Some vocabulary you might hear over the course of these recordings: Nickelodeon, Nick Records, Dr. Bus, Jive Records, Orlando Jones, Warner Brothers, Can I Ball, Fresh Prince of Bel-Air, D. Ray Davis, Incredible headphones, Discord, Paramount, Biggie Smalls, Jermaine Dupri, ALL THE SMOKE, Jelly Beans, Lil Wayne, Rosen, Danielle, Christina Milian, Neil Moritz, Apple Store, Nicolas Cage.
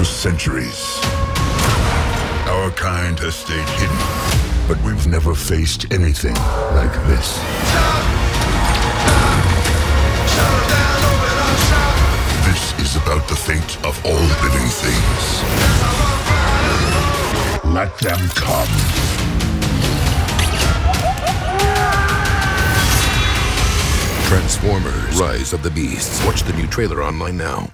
for centuries. Our kind has stayed hidden, but we've never faced anything like this. This is about the fate of all living things. Let them come. Transformers: Rise of the Beasts. Watch the new trailer online now.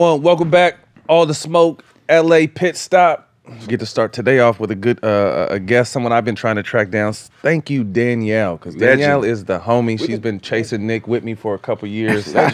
Well, welcome back. All the smoke, LA pit stop. Get to start today off with a good a guest, someone I've been trying to track down. Thank you, Danielle, because Danielle is the homie. She's been chasing Nick with me for a couple years. Yeah,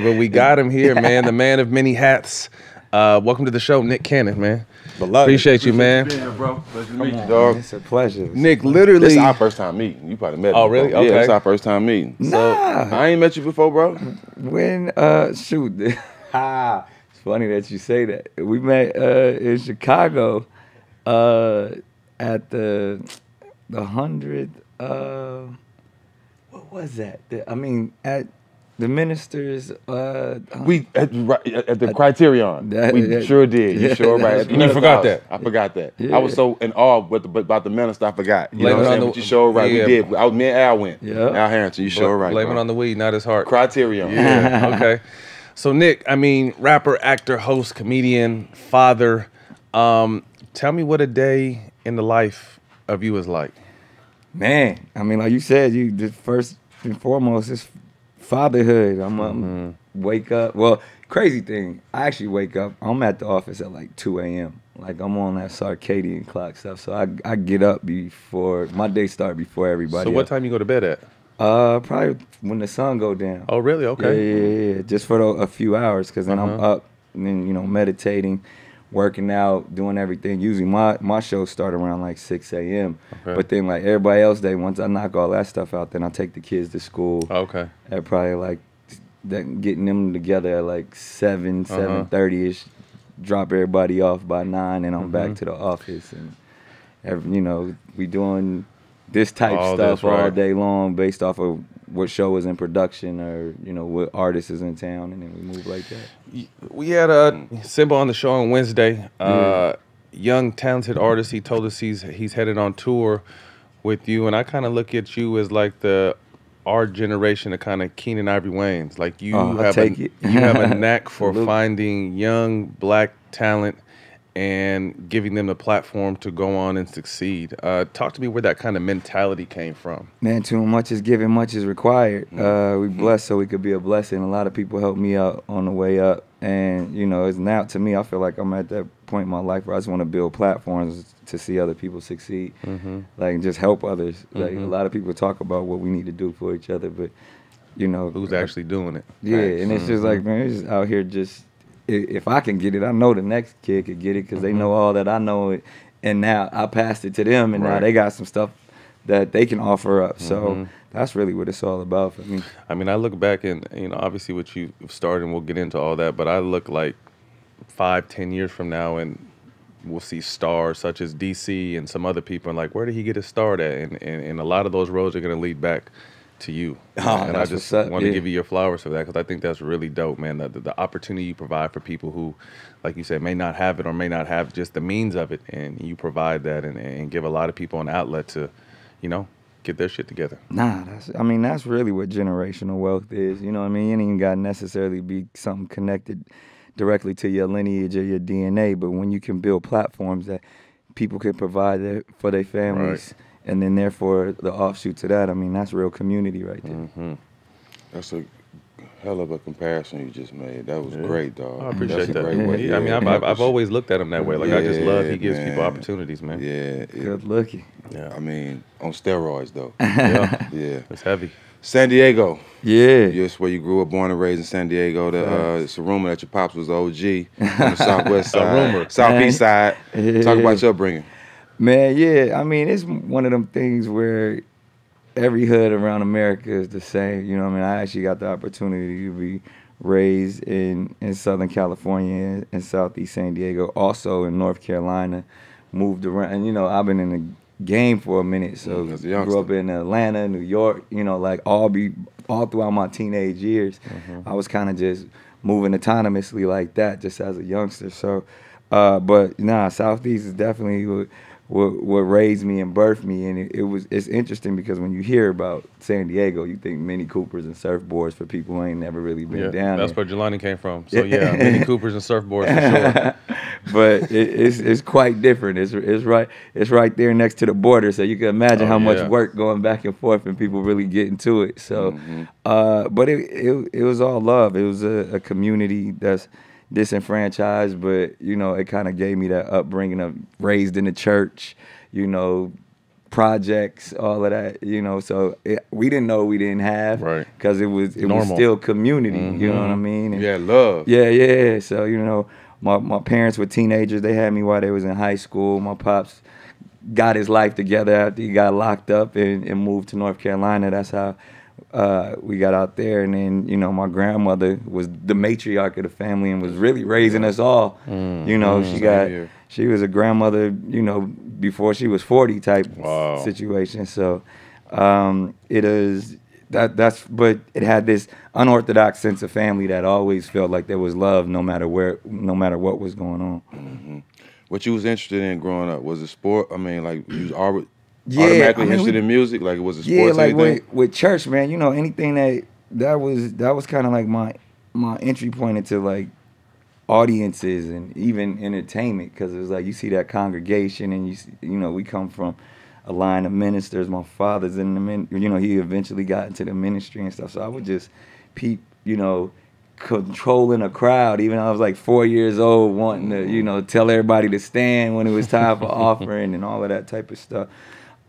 but we got him here, man. The man of many hats. Welcome to the show, Nick Cannon, man. Appreciate you, man. Being here, bro. Pleasure to meet you, dog. It's a pleasure. Nick, literally. This is our first time meeting. You probably met me. Oh, really? Before. Okay. Yeah, it's our first time meeting. Nah. So, I ain't met you before, bro. When, shoot. It's funny that you say that. We met in Chicago at the 100th, what was that? At the ministers, we at the Criterion. Sure did. You sure right? And you forgot that. I forgot that. Yeah. I was so in awe about the minister. I forgot. You know what I'm saying? But you sure right. Yeah. We did. I was me and Al went. Yeah. Al Harrington. You sure right. Blaming on the weed, not his heart. Criterion. Yeah. Okay. So Nick, rapper, actor, host, comedian, father. Tell me what a day in the life of you is like. Man, like you said, the first and foremost is fatherhood. Wake up. Well, crazy thing, I actually wake up. I'm at the office at like 2 a.m. Like I'm on that circadian clock stuff. So I get up before my day start before everybody. So what time you go to bed at? Probably when the sun go down. Oh, really? Okay. Yeah. Just for a few hours, because then I'm up and then meditating, working out, doing everything. Usually my shows start around like 6 a.m. Okay. But then like everybody else day, once I knock all that stuff out, then I take the kids to school. Oh, okay. At probably like getting them together at like 7:30ish, drop everybody off by 9, and I'm back to the office, and we doing this type stuff all day long, based off of what show is in production or what artist is in town, and then we move like that. We had Simba on the show on Wednesday. Young talented artist. He told us he's headed on tour with you, and I kind of look at you as like our generation of kind of Keenan Ivory Wayans. Like you have a knack for finding young black talent and giving them the platform to go on and succeed. Talk to me where that kind of mentality came from. Man, too much is given, much is required. We blessed so we could be a blessing. A lot of people helped me out on the way up. And, it's now to me, I feel like I'm at that point in my life where I just want to build platforms to see other people succeed. Like, just help others. Like, a lot of people talk about what we need to do for each other, but, who's actually doing it? Yeah, and it's just like, man, it's just out here just... If I can get it, I know the next kid could get it because they know all that I know. And now I passed it to them, and now they got some stuff that they can offer up. So that's really what it's all about for me. I look back and, obviously what you've started, and we'll get into all that, but I look like 5-10 years from now, and we'll see stars such as DC and some other people, and like, where did he get his start at? And a lot of those roads are going to lead back to you. And I just want to give you your flowers for that, because I think that's really dope, man. The opportunity you provide for people who, like you said, may not have it or may not have just the means of it, and you provide that and give a lot of people an outlet to, get their shit together. Nah, that's really what generational wealth is. You ain't got to necessarily be something connected directly to your lineage or your DNA, but when you can build platforms that people can provide for their families, and then therefore the offshoot to that, that's real community right there. That's a hell of a comparison you just made. That was great, dog. I appreciate that. That's a great way. I've always looked at him that way. Like, I just love he gives people opportunities, man. Yeah. Good looking. Yeah. On steroids, though. Yeah. It's heavy. San Diego. Yeah. That's where you grew up, born and raised in San Diego. It's a rumor that your pops was the OG on the southwest side. A rumor. Southeast side. Talk about your upbringing. Man, yeah. I mean, it's one of them things where every hood around America is the same. You know what I mean? I actually got the opportunity to be raised in Southern California and Southeast San Diego, also in North Carolina. Moved around. And, you know, I've been in the game for a minute. So grew up in Atlanta, New York, you know, like all throughout my teenage years. Mm-hmm. I was kind of just moving autonomously like that just as a youngster. So, but nah, Southeast is definitely what raised me and birthed me. And it's interesting because when you hear about San Diego, you think Mini Coopers and surfboards for people who ain't never really been down there. That's where Jelani came from. So yeah, Mini Coopers and surfboards for sure. But it's quite different. It's right there next to the border. So you can imagine how much work going back and forth and people really getting to it. So, but it was all love. It was a community that's disenfranchised, but you know, it kind of gave me that upbringing of raised in the church, you know, projects, all of that, you know. So we didn't know we didn't have, right? Because it was still community. Mm-hmm. You know what I mean? And yeah, love. Yeah, yeah. So you know, my parents were teenagers. They had me while they was in high school. My pops got his life together after he got locked up and moved to North Carolina. That's how we got out there. And then, you know, my grandmother was the matriarch of the family and was really raising us all. You know, she was a grandmother, you know, before she was 40 type situation. So it is but it had this unorthodox sense of family that always felt like there was love no matter what was going on. Mm-hmm. What you was interested in growing up, was it sport? I mean, like, you was already automatically interested in music, like it was a sports like with church, man. You know, anything that was kind of like my entry point into like audiences and even entertainment, because it was like you see that congregation and you know, we come from a line of ministers. My father's in the you know, he eventually got into the ministry and stuff. So I would just peep, you know, controlling a crowd. Even I was like 4 years old, wanting to, you know, tell everybody to stand when it was time for offering and all of that type of stuff.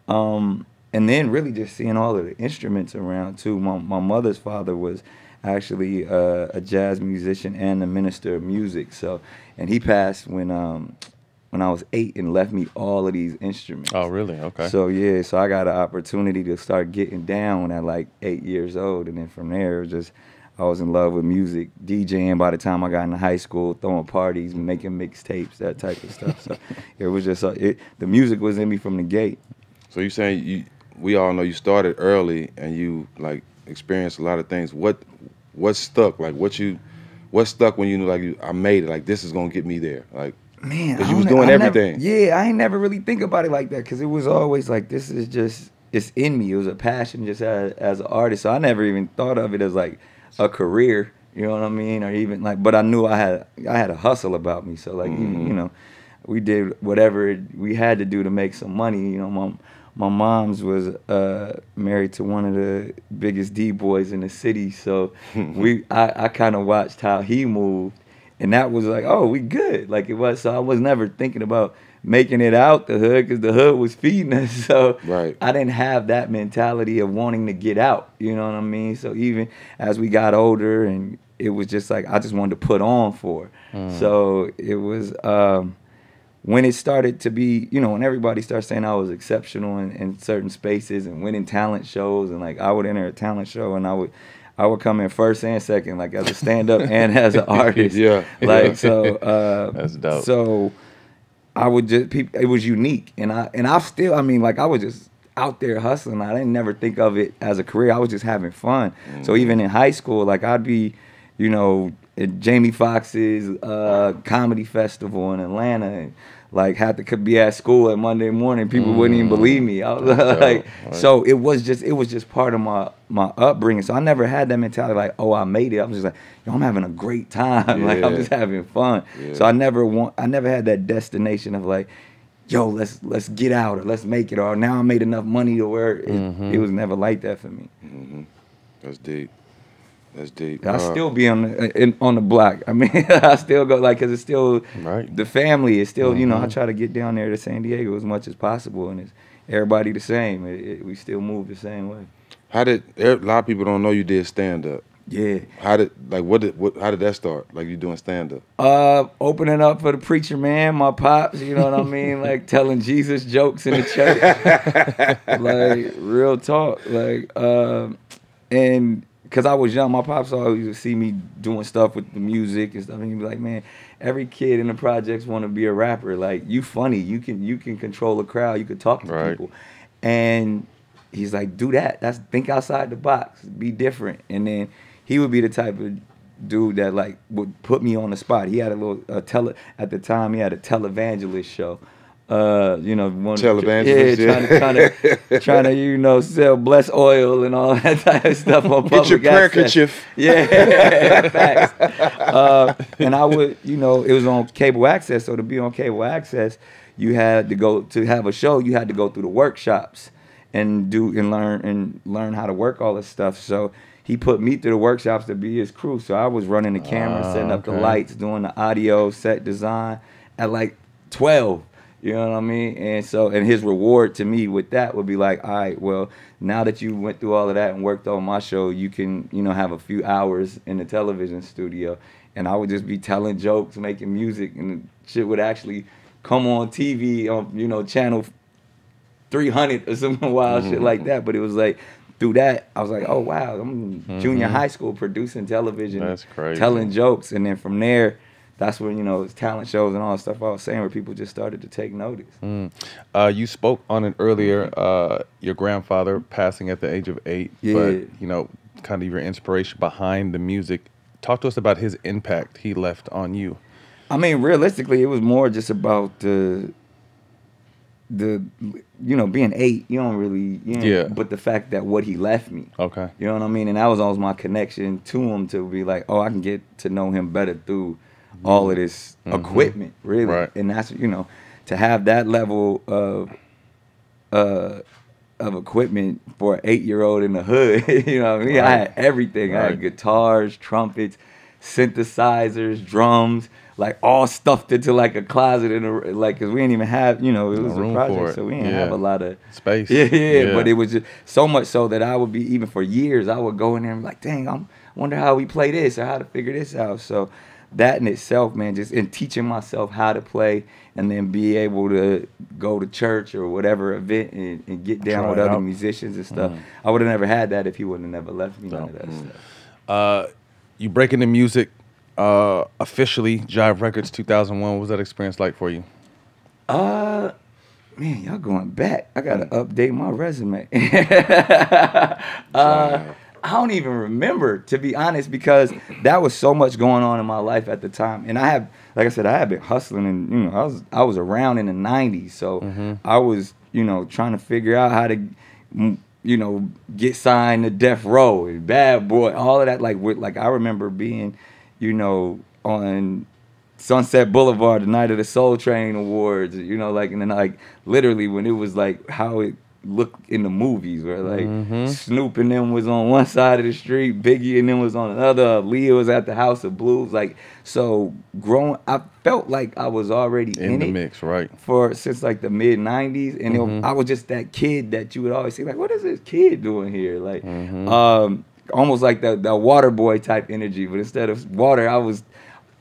And then really just seeing all of the instruments around too. My mother's father was actually a jazz musician and a minister of music. So, and he passed when I was 8 and left me all of these instruments. Oh, really? Okay. So yeah, so I got an opportunity to start getting down at like 8 years old, and then from there it was just, I was in love with music, DJing by the time I got into high school, throwing parties, making mixtapes, that type of stuff. So it was just, the music was in me from the gate. So you're saying, we all know you started early and you like experienced a lot of things. What stuck? Like what stuck when you knew, like, I made it, like this is going to get me there? Like, man, because you was doing everything. Yeah, I ain't never really think about it like that, because it was always like, this is just, it's in me. It was a passion just as an artist. So I never even thought of it as like a career, you know what I mean, or even like, but I knew I had a hustle about me. So like, you know, we did whatever we had to do to make some money. You know, my mom's was married to one of the biggest D boys in the city, so I kind of watched how he moved, and that was like, oh, we good. Like it was, so I was never thinking about making it out the hood, because the hood was feeding us. So I didn't have that mentality of wanting to get out, you know what I mean? So even as we got older, and it was just like, I just wanted to put on for it. So it was, when it started to be, you know, when everybody started saying I was exceptional in certain spaces and winning talent shows, and like I would enter a talent show and I would come in first and second, like as a stand-up and as an artist. So, that's dope. So, I would just, it was unique, and I still, I mean, like I was just out there hustling. I didn't never think of it as a career. I was just having fun. So even in high school, like I'd be, you know, at Jamie Foxx's comedy festival in Atlanta, and like had to be at school at Monday morning. People wouldn't even believe me. I was like, so it was just part of my upbringing. So I never had that mentality like, oh, I made it. I was just like, yo, I'm having a great time. Like I'm just having fun. So I never had that destination of like, yo, let's get out, or let's make it, or now I made enough money to where it was never like that for me. That's deep. That's deep. I still be on the block. I mean, I still go, like, because it's still the family. It's still, you know, I try to get down there to San Diego as much as possible, and it's everybody the same. We still move the same way. A lot of people don't know you did stand-up. Yeah. How did how did that start? Like you doing stand up? Opening up for the preacher man, my pops. You know what I mean? Like telling Jesus jokes in the church. Like real talk. Like and because I was young, my pops always would see me doing stuff with the music and stuff, and he'd be like, "Man, every kid in the projects want to be a rapper. Like you funny, you can control a crowd, you can talk to people." And he's like, "Do that. That's think outside the box, be different." And then he would be the type of dude that like would put me on the spot. He had a little at the time he had a televangelist show. You know, televangelist, trying to you know sell blessed oil and all that type of stuff on public access. Get your prayer kerchief. Yeah, facts. And I would, you know, it was on cable access. So to be on cable access, you had to go to have a show. You had to go through the workshops and learn how to work all this stuff. So he put me through the workshops to be his crew. So I was running the camera, setting up the lights, doing the audio, set design at like 12. You know what I mean? And so, and his reward to me with that would be like, all right, well, now that you went through all of that and worked on my show, you can, you know, have a few hours in the television studio. And I would just be telling jokes, making music, and shit would actually come on TV on, you know, channel 300 or some wild shit like that. But it was like, through that, I was like, oh, wow, I'm junior high school producing television. That's crazy. Telling jokes. And then from there, that's when, you know, it's talent shows and all the stuff I was saying where people just started to take notice. You spoke on it earlier, your grandfather passing at the age of 8. Yeah. But, you know, kind of your inspiration behind the music. Talk to us about his impact he left on you. I mean, realistically, it was more just about the you know, being 8, you don't really, you know, but the fact that what he left me. Okay. You know what I mean? And that was always my connection to him, to be like, oh, I can get to know him better through all of this equipment, really. And that's, you know, to have that level of equipment for an 8-year-old in the hood, you know what I mean? I had everything. I had guitars, trumpets, synthesizers, drums, like all stuffed into like a closet in a, like, because we didn't even have, you know, it was a project, so we didn't have a lot of space. But it was just so much so that I would be, even for years, I would go in there and be like, dang, I wonder how we play this or how to figure this out. So that in itself, man, just in teaching myself how to play and then be able to go to church or whatever event and get down with other musicians and stuff. I would have never had that if he would have never left me, none of that stuff. You break into music officially, Jive Records 2001. What was that experience like for you? Man, y'all going back. I got to update my resume. I don't even remember, to be honest, because that was so much going on in my life at the time. And I have, like I said, I had been hustling, and you know, I was around in the 90s, so I was, you know, trying to figure out how to, you know, get signed to Death Row and Bad Boy, all of that. Like with, like I remember being, you know, on Sunset Boulevard the night of the Soul Train Awards, you know, like, and then like literally when it was like how it look in the movies where like Snoop and them was on one side of the street, Biggie and them was on another, Leo was at the House of Blues. Like, so growing, I felt like I was already in the mix, for since like the mid-90s, and I was just that kid that you would always say like, what is this kid doing here? Like almost like that water boy type energy, but instead of water I was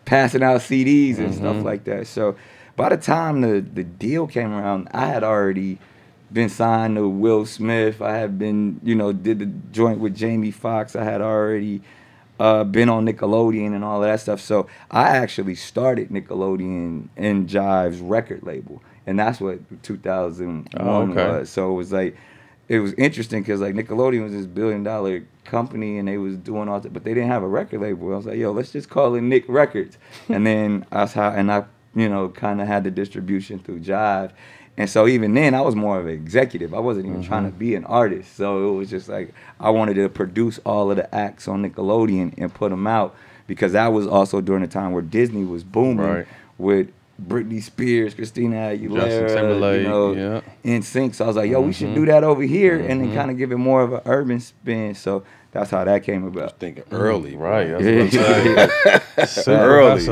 passing out CDs and stuff like that. So by the time the deal came around, I had already been signed to Will Smith. I had been, you know, did the joint with Jamie Foxx. I had already been on Nickelodeon and all of that stuff. So I actually started Nickelodeon in Jive's record label, and that's what 2001 was. So it was like, it was interesting because like Nickelodeon was this billion-dollar company and they was doing all that, but they didn't have a record label. I was like, yo, let's just call it Nick Records. And then that's how, and I, you know, kind of had the distribution through Jive. And so even then, I was more of an executive. I wasn't even trying to be an artist. So it was just like, I wanted to produce all of the acts on Nickelodeon and put them out, because that was also during the time where Disney was booming with Britney Spears, Christina Aguilera, you know, NSYNC. So I was like, yo, we should do that over here and then kind of give it more of an urban spin. So that's how that came about. I was thinking early, right? That's what I'm saying. So early.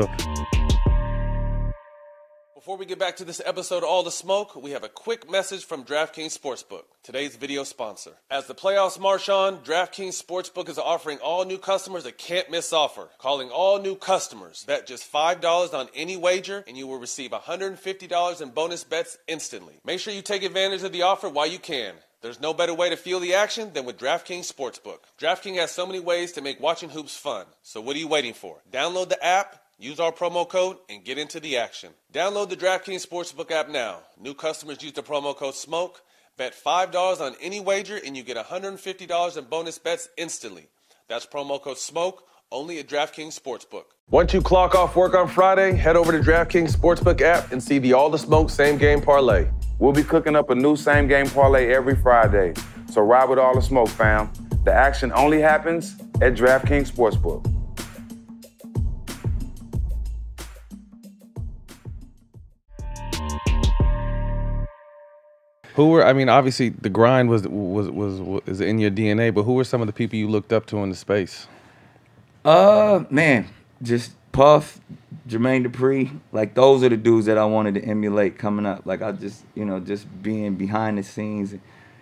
Before we get back to this episode of All the Smoke, we have a quick message from DraftKings Sportsbook, today's video sponsor. As the playoffs march on, DraftKings Sportsbook is offering all new customers a can't-miss offer. Calling all new customers. Bet just $5 on any wager, and you will receive $150 in bonus bets instantly. Make sure you take advantage of the offer while you can. There's no better way to feel the action than with DraftKings Sportsbook. DraftKings has so many ways to make watching hoops fun. So what are you waiting for? Download the app, use our promo code, and get into the action. Download the DraftKings Sportsbook app now. New customers use the promo code SMOKE. Bet $5 on any wager, and you get $150 in bonus bets instantly. That's promo code SMOKE. Only at DraftKings Sportsbook. Once you clock off work on Friday, head over to DraftKings Sportsbook app and see the All the Smoke Same Game Parlay. We'll be cooking up a new Same Game Parlay every Friday. So ride with All the Smoke, fam. The action only happens at DraftKings Sportsbook. Who were, I mean, obviously the grind was in your DNA, but who were some of the people you looked up to in the space? Man, just Puff, Jermaine Dupri, like those are the dudes that I wanted to emulate coming up. Like I just, you know, just being behind the scenes,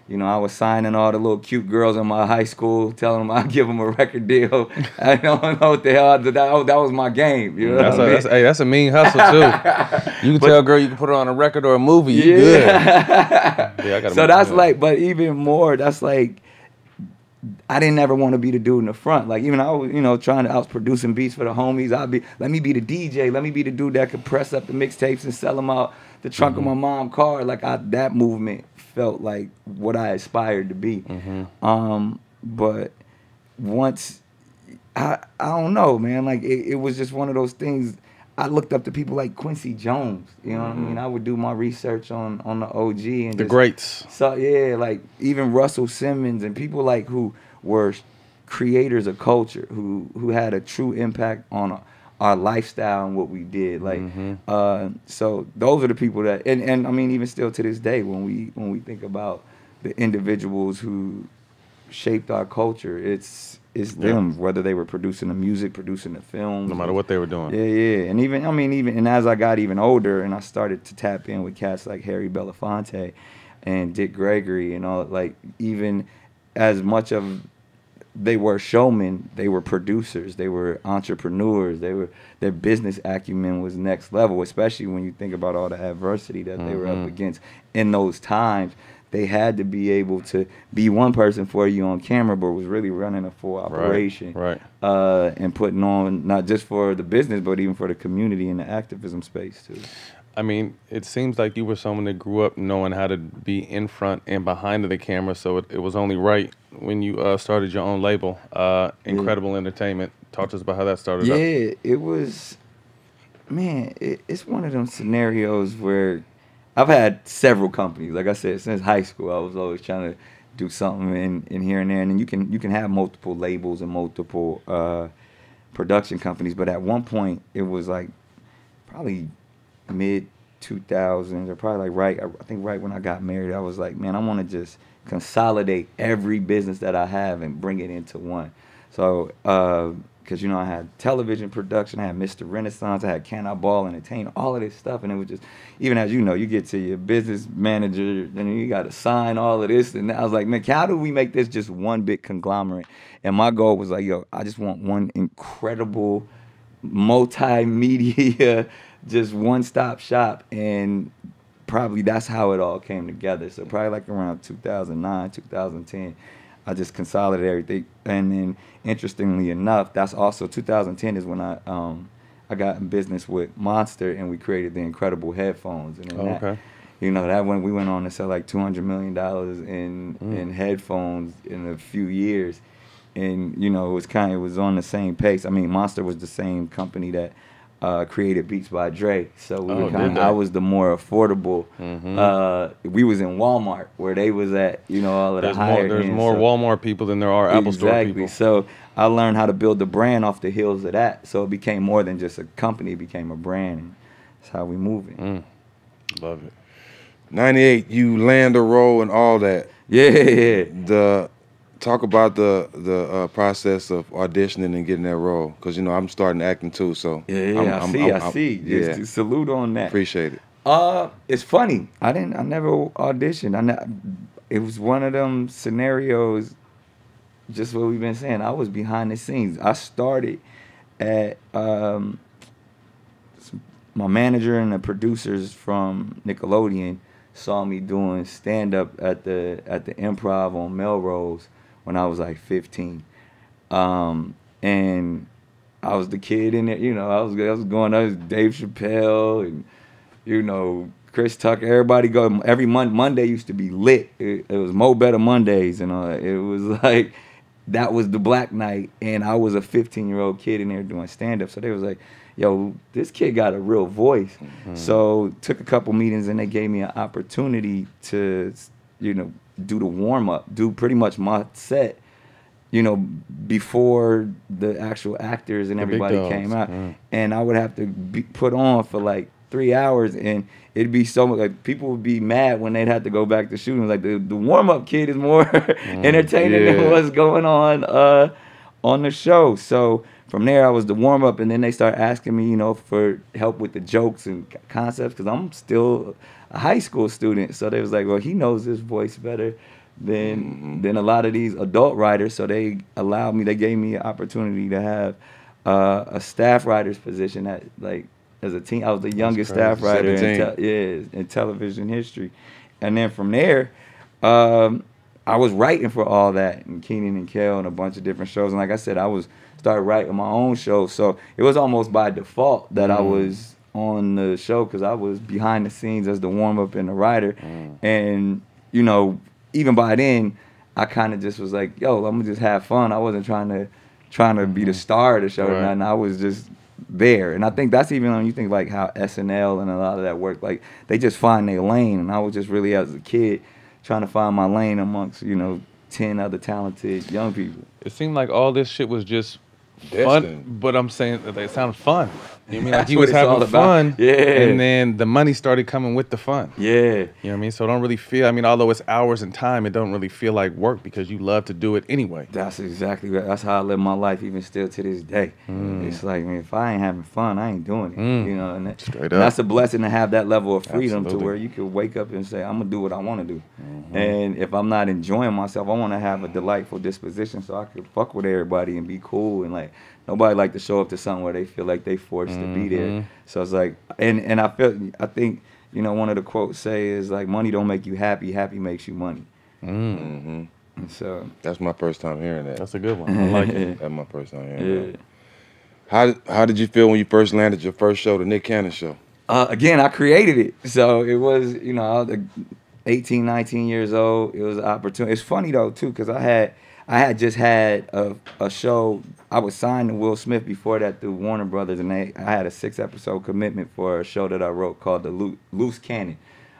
you know, I was signing all the little cute girls in my high school, telling them I'd give them a record deal. I don't know what the hell, that was my game. You know that's a mean hustle too. You can tell a girl you can put her on a record or a movie, you good. Yeah, I gotta so that's like, but even more, that's like, I didn't ever want to be the dude in the front. Like even I was, you know, trying to, I was producing beats for the homies. I'd be, let me be the DJ. Let me be the dude that could press up the mixtapes and sell them out the trunk of my mom's car. Like that movement felt like what I aspired to be. But once, I don't know, man. Like it was just one of those things. I looked up to people like Quincy Jones. You know what I mean? I would do my research on the OG and the greats. So yeah, like even Russell Simmons and people like who were creators of culture, who had a true impact on our lifestyle and what we did. Like so those are the people that and I mean even still to this day when we think about the individuals who shaped our culture, it's them, whether they were producing the music, producing the films. No matter what they were doing. Yeah, yeah. And even, I mean, even, and as I got even older and I started to tap in with cats like Harry Belafonte and Dick Gregory and all, like, even as much of they were showmen, they were producers, they were entrepreneurs, they were, their business acumen was next level, especially when you think about all the adversity that they were up against in those times. They had to be able to be one person for you on camera, but was really running a full operation, right. And putting on not just for the business, but even for the community and the activism space too. I mean, it seems like you were someone that grew up knowing how to be in front and behind of the camera, so it was only right when you started your own label, Incredible Entertainment. Talk to us about how that started up. Yeah, it was, man, it's one of them scenarios where I've had several companies. Like I said, since high school, I was always trying to do something in here and there. And then you can have multiple labels and multiple production companies. But at one point, it was like probably mid-2000s or probably like I think right when I got married, I was like, man, I want to just consolidate every business that I have and bring it into one. So, because, you know, I had television production, I had Mr. Renaissance, I had Can I Ball Entertain, all of this stuff. And it was just, even as you know, you get to your business manager, and you got to sign all of this. And I was like, man, how do we make this just one big conglomerate? And my goal was like, yo, I just want one incredible multimedia, just one-stop shop. And probably that's how it all came together. So probably like around 2009, 2010. I just consolidated everything, and then interestingly enough, that's also 2010 is when I got in business with Monster, and we created the Incredible headphones. And you know that when we went on to sell like $200 million in headphones in a few years, and you know it was on the same pace. I mean, Monster was the same company that created Beats by Dre, so we I was the more affordable. We was in Walmart where they was at, you know, all of the higher. There's more Walmart people than there are Apple Store people. So I learned how to build the brand off the heels of that. So it became more than just a company; it became a brand. And that's how we moving. Love it. 98, you land a role and all that. Yeah. Talk about the process of auditioning and getting that role, because you know I'm starting acting too. So yeah, I see. Salute on that. Appreciate it. It's funny. I never auditioned. It was one of them scenarios, just what we've been saying. I was behind the scenes. I started at my manager and the producers from Nickelodeon saw me doing stand up at the Improv on Melrose when I was like 15, and I was the kid in it. You know, I was going up with Dave Chappelle and, you know, Chris Tucker. Everybody go every Monday used to be lit. It was Mo Better Mondays, and all that. It was like that was the black night, and I was a 15-year-old kid in there doing stand up. So they was like, yo, this kid got a real voice. Mm-hmm. So took a couple meetings, and they gave me an opportunity to, you know, do the warm up, do pretty much my set, you know, before the actual actors and everybody came out. Mm-hmm. And I would have to be put on for like 3 hours, and it'd be so much like people would be mad when they'd have to go back to shooting. Like the warm up kid is more entertaining than what's going on the show. So from there, I was the warm up, and then they started asking me, you know, for help with the jokes and concepts, because I'm still a high school student. So they was like, well, he knows his voice better than a lot of these adult writers. So they allowed me, they gave me an opportunity to have a staff writer's position at like. As a teen, I was the youngest staff writer in television history. And then from there, I was writing for All That and Keenan and Kel and a bunch of different shows. And like I said, I started writing my own show. So it was almost by default that I was on the show, because I was behind the scenes as the warm-up and the writer. And, you know, even by then, I kind of just was like, yo, I'm going to just have fun. I wasn't trying to be the star of the show or nothing. I was just... there. And I think that's even when you think like how SNL and a lot of that work, like they just find their lane. And I was just really, as a kid, trying to find my lane amongst, you know, 10 other talented young people. It seemed like all this shit was just fun, but I'm saying that they sound fun. You know what I mean? Like he was having fun, and then the money started coming with the fun. Yeah. You know what I mean? So I don't really feel, I mean, although it's hours and time, it don't really feel like work because you love to do it anyway. That's exactly right. That's how I live my life even still to this day. It's like, man, if I ain't having fun, I ain't doing it. You know, and that's a blessing to have that level of freedom to where you can wake up and say, I'm going to do what I want to do. And if I'm not enjoying myself, I want to have a delightful disposition so I can fuck with everybody and be cool and like, nobody like to show up to something where they feel like they forced to be there. So it's like, and I think, you know, one of the quotes say is like, money don't make you happy, happy makes you money. And so that's my first time hearing that. That's a good one. I like it. That's my first time hearing that. How did you feel when you first landed your first show, the Nick Cannon show? Again, I created it. So it was, you know, I was 18, 19 years old. It was an opportunity. It's funny though too, because I had just had a show. I was signed to Will Smith before that through Warner Brothers, and I had a 6-episode commitment for a show that I wrote called The Loose Cannon.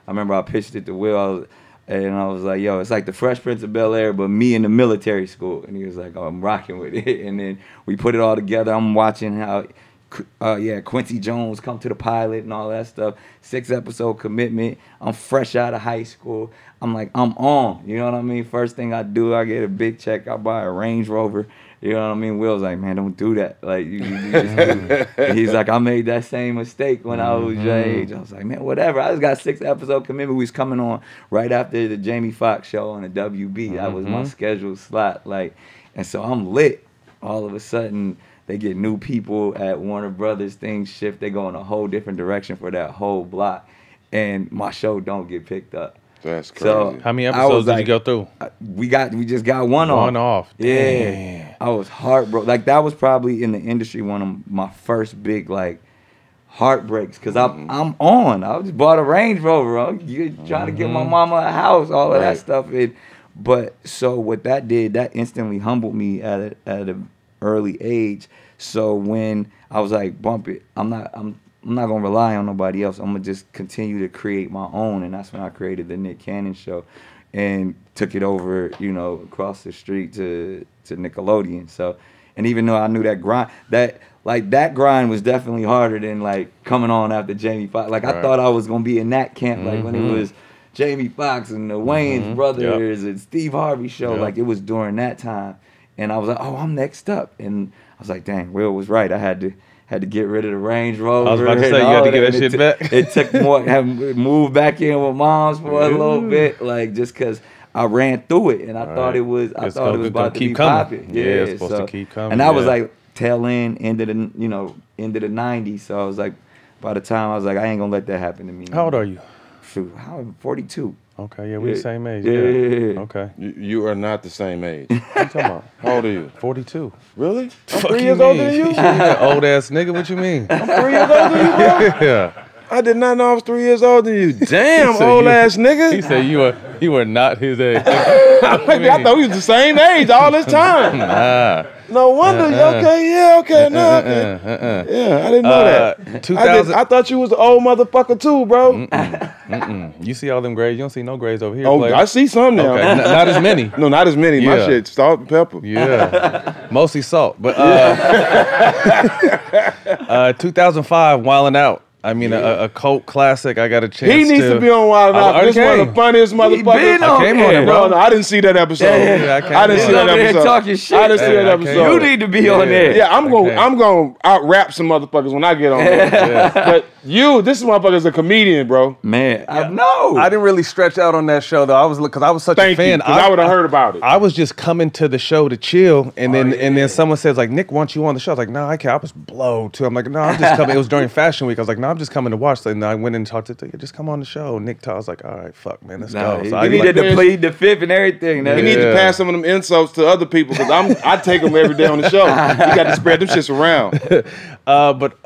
I remember I pitched it to Will, and I was like, yo, it's like the Fresh Prince of Bel-Air, but me in the military school. And he was like, oh, I'm rocking with it. And then we put it all together. I'm watching how, Quincy Jones come to the pilot and all that stuff. 6-episode commitment. I'm fresh out of high school. I'm like, I'm on. You know what I mean? First thing I do, I get a big check. I buy a Range Rover. You know what I mean? Will's like, man, don't do that. Like, you just do. He's like, I made that same mistake when I was your age. I was like, man, whatever. I just got 6-episode commitment. We was coming on right after the Jamie Foxx show on the WB. That was my scheduled slot. Like, and so I'm lit. All of a sudden, they get new people at Warner Brothers. Things shift. They go in a whole different direction for that whole block, and my show don't get picked up. That's crazy. So how many episodes did you go through? We just got one off. Yeah. Damn. I was heartbroken. Like that was probably in the industry one of my first big like heartbreaks, because I'm on. I just bought a Range Rover. I'm trying to get my mama a house, all of that stuff. But so what that did, that instantly humbled me at an early age. So when I was like, bump it, I'm not gonna rely on nobody else. I'm gonna just continue to create my own, and that's when I created the Nick Cannon show, and took it over, you know, across the street to Nickelodeon. So, and even though I knew that grind, that grind was definitely harder than like coming on after Jamie Foxx. Like I thought I was gonna be in that camp, like when it was Jamie Foxx and the Wayans brothers and Steve Harvey show. Like it was during that time, and I was like, oh, I'm next up, and I was like, dang, Will was right. I had to. Had to get rid of the Range Rover. I was about to say, you had to get that shit back. It took more, have moved back in with moms for a little bit, like just because I ran through it and I thought it was, I thought it was about to keep coming. Yeah, it's supposed to keep coming. And I was like, tail end of the, you know, end of the 90s. So I was like, by the time I was like, I ain't gonna let that happen to me. How old are you? Shoot, I'm 42. Okay, yeah, we the same age. Yeah, yeah. Okay. You are not the same age. What you talking about? How old are you? 42. Really? I'm 3 years older than you? Old ass nigga, what you mean? I'm 3 years older than you, bro? Yeah. I did not know I was 3 years older than you. Damn, old ass nigga. He said you were not his age. I thought we was the same age all this time. Nah. No wonder. Yeah, I didn't know that. 2000. I thought you was the old motherfucker too, bro. You see all them grades. You don't see no grades over here. Oh, player. I see some now. Okay. Not as many. No, not as many. Yeah. My shit, salt and pepper. Yeah, mostly salt. But 2005, Wild 'N Out. I mean, a cult classic. I got a chance. He needs to be on Wild 'N Out. This one of the funniest motherfuckers. I came on it, bro. No, I didn't see that episode. I didn't see that episode. Talking shit. I didn't see that episode. You need to be on there. Yeah, I'm gonna out rap some motherfuckers when I get on there. But this motherfucker's a comedian, bro. Man, I know. I didn't really stretch out on that show though. I was because I was such a fan. I would have heard about it. I was just coming to the show to chill, and then someone says like, Nick wants you on the show. I was like, no, I can't. I was blowed too. I'm like, no, I'm just coming. It was during Fashion Week. I was like, no. I'm just coming to watch. And I went and talked to him. Just come on the show. Nick Todd was like, all right, fuck, man, let's go. So he needed to plead the fifth and everything. He needed to pass some of them insults to other people because I take them every day on the show. You got to spread them shits around. But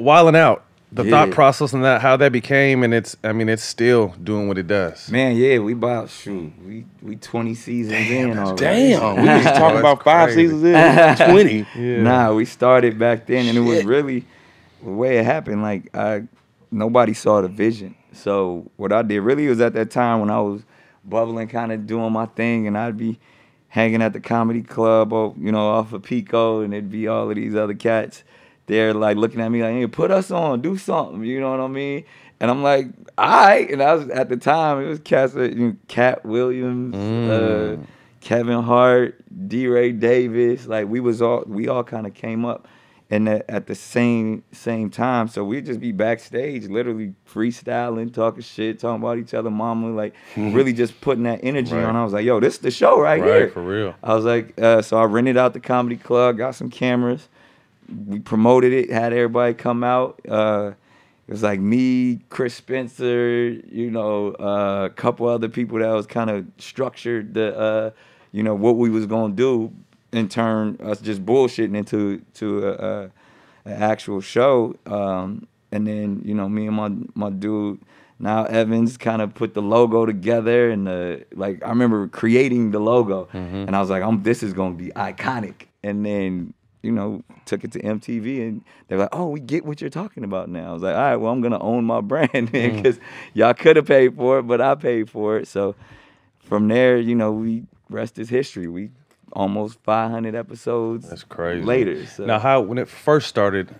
Wild 'N Out, the thought process and that, how that became, and it's still doing what it does. Man, yeah, we 20 seasons in already. Damn, we just talking about 5 seasons in, 20. Yeah. Nah, we started back then, and it was really... The way it happened, like nobody saw the vision. So what I did really was at that time when I was bubbling, kind of doing my thing, and I'd be hanging at the comedy club, or, you know, off of Pico, and it'd be all of these other cats there, like looking at me like, "Hey, put us on, do something," you know what I mean? And I'm like, "All right." And I was at the time, it was cats, Cat Williams, Kevin Hart, D. Ray Davis. Like we all kind of came up. And at the same time, so we'd just be backstage, literally freestyling, talking shit, talking about each other, mama, like really just putting that energy on. I was like, yo, this is the show right here. Right, for real. I was like, so I rented out the comedy club, got some cameras, we promoted it, had everybody come out. It was like me, Chris Spencer, you know, a couple other people that was kind of structured the, you know, what we was gonna do. In turn, us just bullshitting into an actual show, and then, you know, me and my dude now Evans kind of put the logo together, and like I remember creating the logo, and I was like, this is gonna be iconic. And then, you know, took it to MTV, and they're like, oh, we get what you're talking about now. I was like, all right, well, I'm gonna own my brand then, because y'all could have paid for it, but I paid for it. So from there, you know, rest is history. We almost 500 episodes. That's crazy. Later. So. Now, when it first started,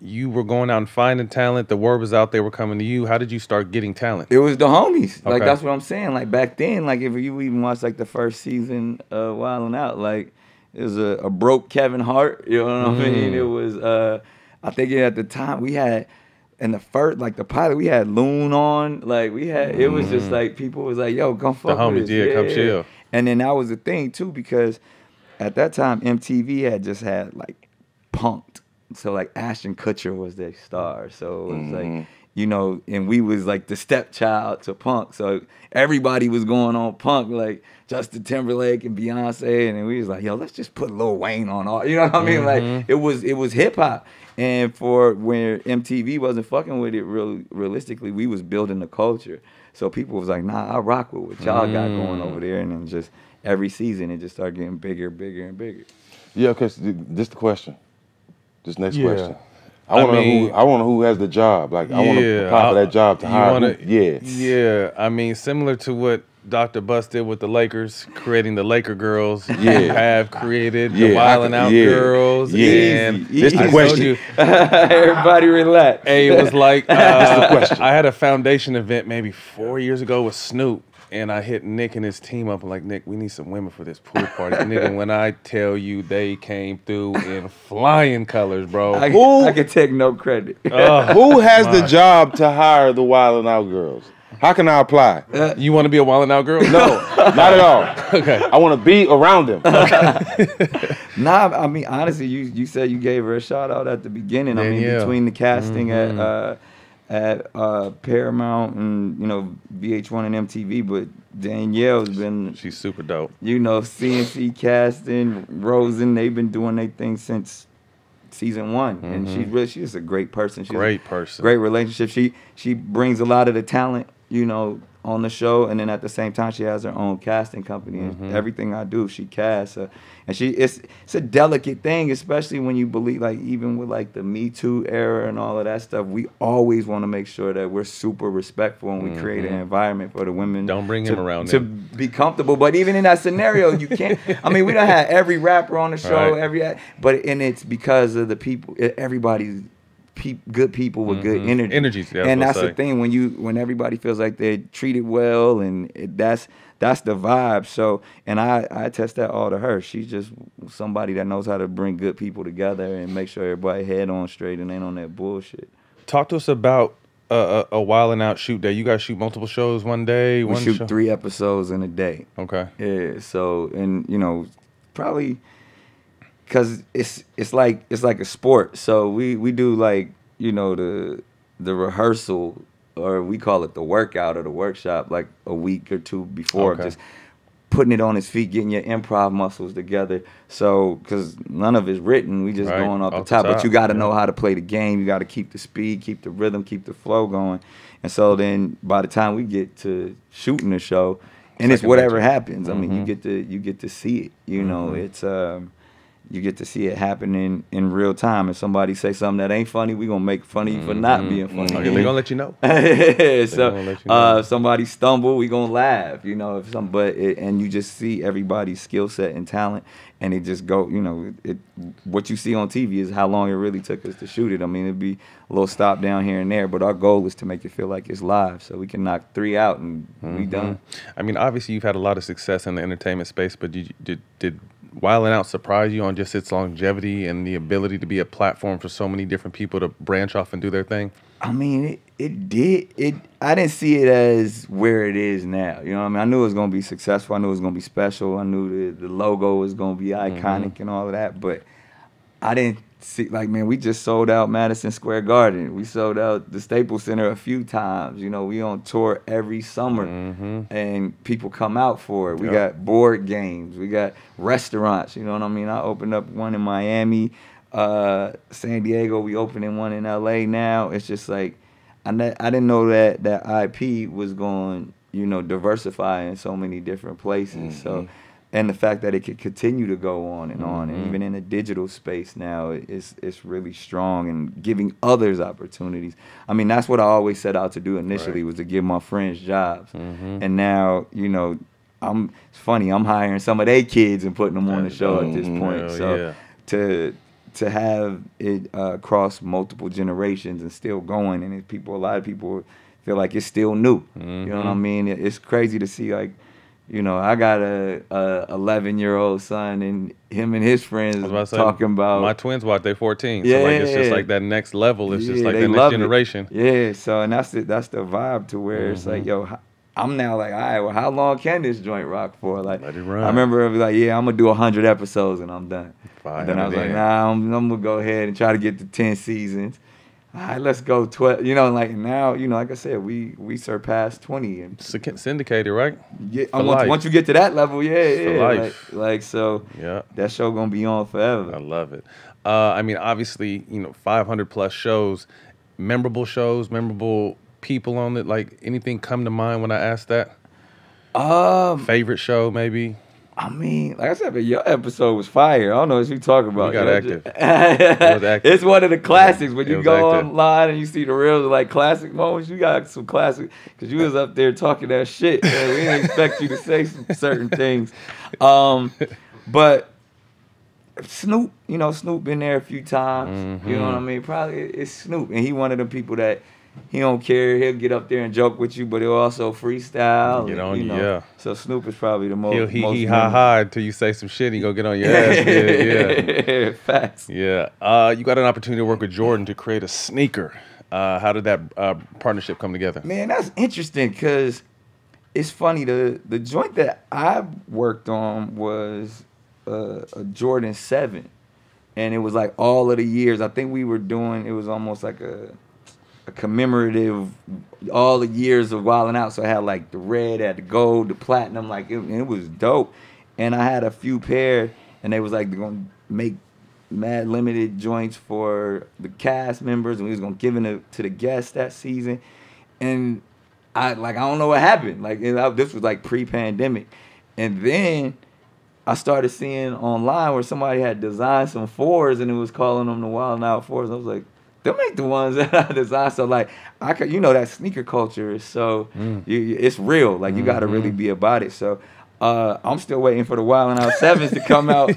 you were going out and finding talent. The word was out. They were coming to you. How did you start getting talent? It was the homies. Okay. Like that's what I'm saying. Like back then, like if you even watch like the first season of Wild 'N Out, like it was a broke Kevin Hart. You know what I mean? It was. I think at the time we had. And the first, like the pilot, we had Loon on. Like we had, it was just like people was like, "Yo, come fuck with us." The homies, yeah, come chill. And then that was the thing too, because at that time MTV had just had like Punk'd, so like Ashton Kutcher was their star. So it was like, you know, and we was like the stepchild to Punk. So everybody was going on Punk, like Justin Timberlake and Beyonce, and then we was like, "Yo, let's just put Lil Wayne on." All, you know what I mean? Like it was hip hop. And for where MTV wasn't fucking with it realistically, we was building the culture. So people was like, nah, I rock with what y'all got going over there. And then just every season, it just started getting bigger, bigger, and bigger. Yeah, because this the question. This next question. I want to know who has the job. Like, I want to pop that job to hire. Yeah. I mean, similar to what Dr. Bus did with the Lakers, creating the Laker girls. Yeah. You have created the Wild 'N Out girls. And this the question. Everybody relax. Hey, it was like, I had a foundation event maybe 4 years ago with Snoop. And I hit Nick and his team up. I'm like, Nick, we need some women for this pool party. And then when I tell you, they came through in flying colors, bro. I can take no credit. Who has the job to hire the Wild 'N Out girls? How can I apply? You want to be a Wild 'N Out girl? No, not at all. Okay. I want to be around them. Okay. Nah, I mean, honestly, you said you gave her a shout out at the beginning. Danielle. I mean, between the casting at Paramount and, you know, VH1 and MTV, but Danielle's been... She's super dope. You know, CNC casting, Rosen, they've been doing their thing since season one. Mm-hmm. And she's a great person. Great relationship. She brings a lot of the talent, you know, on the show, and then at the same time, she has her own casting company. And everything I do, she casts. And it's a delicate thing, especially when you believe, like, even with, like, the Me Too era and all of that stuff, we always want to make sure that we're super respectful and we create an environment for the women. Don't bring him around to be comfortable. But even in that scenario, you can't. I mean, we done had every rapper on the show, and it's because of the people, everybody's good people with good energy, and that's the thing. When everybody feels like they're treated well, and that's the vibe. So, and I attest that all to her. She's just somebody that knows how to bring good people together and make sure everybody head on straight and ain't on that bullshit. Talk to us about a Wild 'N Out shoot day. You guys shoot multiple shows one day. We shoot three episodes in a day. Okay. Yeah. So, and you know, probably. Cause it's like a sport, so we do, like, you know, the rehearsal, or we call it the workout or the workshop, like a week or two before, just putting it on his feet, getting your improv muscles together. So cause none of it's written, we just going off the top, but you got to know how to play the game, you got to keep the speed, keep the rhythm, keep the flow going, and so then by the time we get to shooting the show, and it's whatever happens. I mean, you get to see it. You know, it's you get to see it happen in real time. If somebody say something that ain't funny, we gonna make fun of you for not being funny. Okay, they gonna let you know. If somebody stumble, we gonna laugh. You know, and you just see everybody's skill set and talent, and it just go. You know, what you see on TV is how long it really took us to shoot it. I mean, it'd be a little stop down here and there, but our goal is to make it feel like it's live, so we can knock three out and we done. I mean, obviously you've had a lot of success in the entertainment space, but did Wild 'N Out surprise you on just its longevity and the ability to be a platform for so many different people to branch off and do their thing? I mean, it did. I didn't see it as where it is now. You know what I mean? I knew it was going to be successful. I knew it was going to be special. I knew the logo was going to be iconic and all of that. But I didn't see, like, man, we just sold out Madison Square Garden. We sold out the Staples Center a few times. You know, we on tour every summer, and people come out for it. We got board games. We got restaurants. You know what I mean? I opened up one in Miami, San Diego. We opening one in LA now. It's just like, I didn't know that IP was going, you know, diversify in so many different places. So. And the fact that it could continue to go on and on, and even in the digital space now, it's really strong and giving others opportunities. I mean, that's what I always set out to do initially, was to give my friends jobs. And now, you know, it's funny, I'm hiring some of their kids and putting them on the show at this point. So to have it cross multiple generations and still going, and a lot of people feel like it's still new. You know what I mean? It's crazy to see, like, you know, I got a 11-year-old son, and him and his friends talking about... My twins watch, they're 14. Yeah, so, like, it's just like that next level. It's just like the next generation. Yeah, so, and that's the vibe to where it's like, yo, I'm now like, all right, well, how long can this joint rock for? Like, I remember it was like, yeah, I'm going to do 100 episodes, and I'm done. And then I was like, nah, I'm going to go ahead and try to get to 10 seasons. All right, let's go 12. You know, like now, you know, like I said, we surpassed 20. And syndicated, right? Yeah. Once you get to that level, yeah. Life. Like so. Yeah. That show gonna be on forever. I love it. I mean, obviously, you know, 500+ shows, memorable people on it. Like, anything come to mind when I asked that? Favorite show, maybe. I mean, like I said, but your episode was fire. I don't know what you talking about. You got active. It was active. It's one of the classics. When you go online and you see the real like classic moments, you got some classic because you was up there talking that shit. Man. We didn't expect you to say some certain things. But Snoop, you know, Snoop been there a few times. Mm-hmm. You know what I mean? Probably it's Snoop, and he one of the people that. He don't care. He'll get up there and joke with you, but he'll also freestyle. Get on you, know. Yeah. So Snoop is probably the most. He'll he ha ha until you say some shit. He go get on your ass. Yeah. Facts. Yeah. You got an opportunity to work with Jordan to create a sneaker. How did that partnership come together? Man, that's interesting because it's funny. The joint that I worked on was a Jordan 7, and it was like all of the years. I think we were doing. It was almost like a commemorative, all the years of Wild 'N Out. So I had like the red, I had the gold, the platinum, like it was dope. And I had a few pairs, and they was like they're gonna make mad limited joints for the cast members, and we was gonna give it to the guests that season. And I don't know what happened. Like this was like pre-pandemic, and then I started seeing online where somebody had designed some 4s, and it was calling them the Wild 'N Out 4s. I was like, they'll make the ones that I design. So like I could, you know, that sneaker culture is so it's real. Like you got to really be about it. So I'm still waiting for the Wild 'N Out 7s to come out.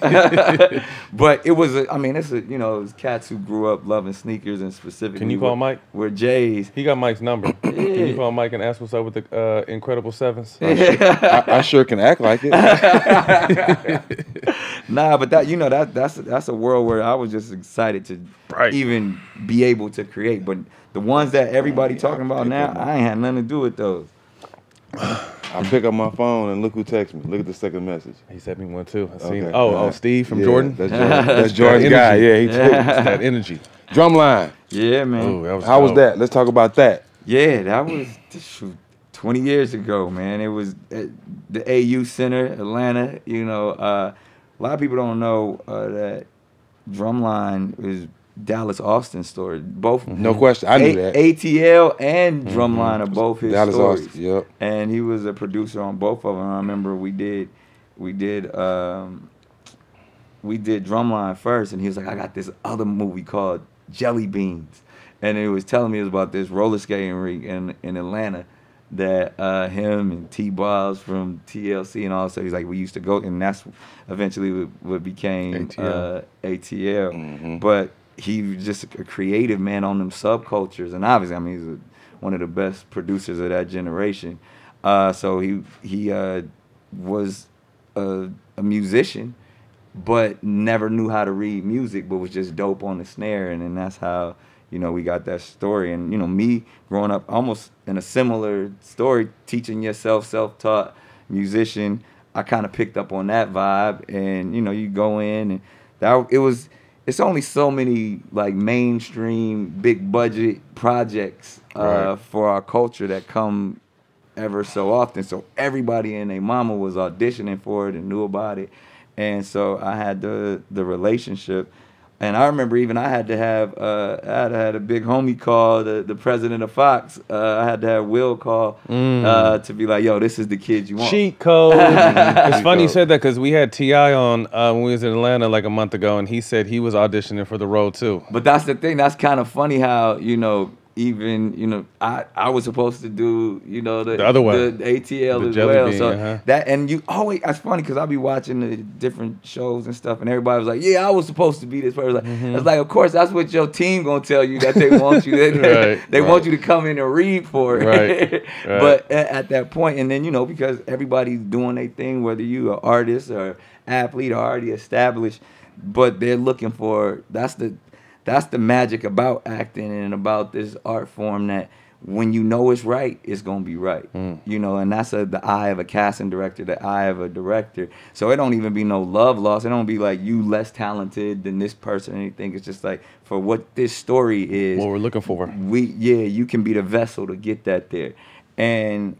But it was, it was cats who grew up loving sneakers and specifically. Can you call Mike? We're Jay's. He got Mike's number. Yeah. Can you call Mike and ask what's up with the Incredible 7s? I sure can act like it. Nah, but that's a world where I was just excited to even be able to create. But the ones that everybody talking about now, I ain't had nothing to do with those. I pick up my phone and look who texts me. Look at the second message. He sent me one too. I seen Steve from Jordan. That's Jordan. That's Jordan's guy. Yeah, he took that energy. Drumline. Yeah, man. Ooh, How was that? Let's talk about that. Yeah, that was 20 years ago, man. It was at the AU Center, Atlanta. You know, a lot of people don't know that Drumline is Dallas Austin story. Both. No question. I knew that. ATL and Drumline are both his Dallas stories. Austin, yep. And he was a producer on both of them. I remember we did Drumline first, and he was like, I got this other movie called Jelly Beans. And he was telling me it was about this roller skating rink in Atlanta that him and T-Balls from TLC and all, so he's like, we used to go, and that's eventually what became ATL. But he was just a creative man on them subcultures, and obviously, he's one of the best producers of that generation. So he was a musician, but never knew how to read music, but was just dope on the snare, and then that's how we got that story. And me growing up almost in a similar story, teaching yourself, self-taught musician. I kind of picked up on that vibe, and you go in, and it's only so many like mainstream big budget projects for our culture that come ever so often. So everybody and their mama was auditioning for it and knew about it. And so I had the relationship. And I remember even I had to have I had a big homie call the president of Fox. I had to have Will call to be like, "Yo, this is the kid you want." Cheat code. It's funny you said that because we had T.I. on when we was in Atlanta like a month ago, and he said he was auditioning for the role too. But that's the thing. That's kind of funny how I was supposed to do the other way, the ATL as well. So that, and you always, that's funny because I'll be watching the different shows and stuff, and everybody was like, "Yeah, I was supposed to be this person." Like, it's like, of course, that's what your team gonna tell you that they want you. They want you to come in and read for it. But at that point, and then because everybody's doing their thing, whether you are artist or athlete or already established, but they're looking for that's the magic about acting and about this art form, that when you know it's right, it's going to be right. And that's the eye of a casting director, the eye of a director. So it don't even be no love loss. It don't be like you less talented than this person or anything. It's just like for what this story is. What we're looking for. You can be the vessel to get that there. And,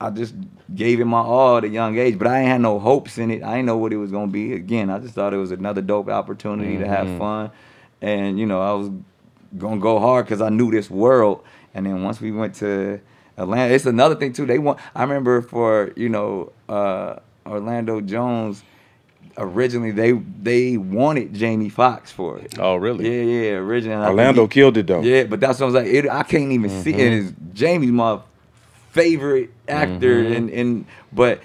I just gave it my all at a young age, but I ain't had no hopes in it. I didn't know what it was going to be. Again, I just thought it was another dope opportunity to have fun. And, I was going to go hard because I knew this world. And then once we went to Atlanta, it's another thing, too. I remember Orlando Jones, originally they wanted Jamie Foxx for it. Oh, really? Yeah, yeah. Originally Orlando killed it though. Yeah, but that's what I was like. I can't even see it. It's Jamie's my favorite actor, but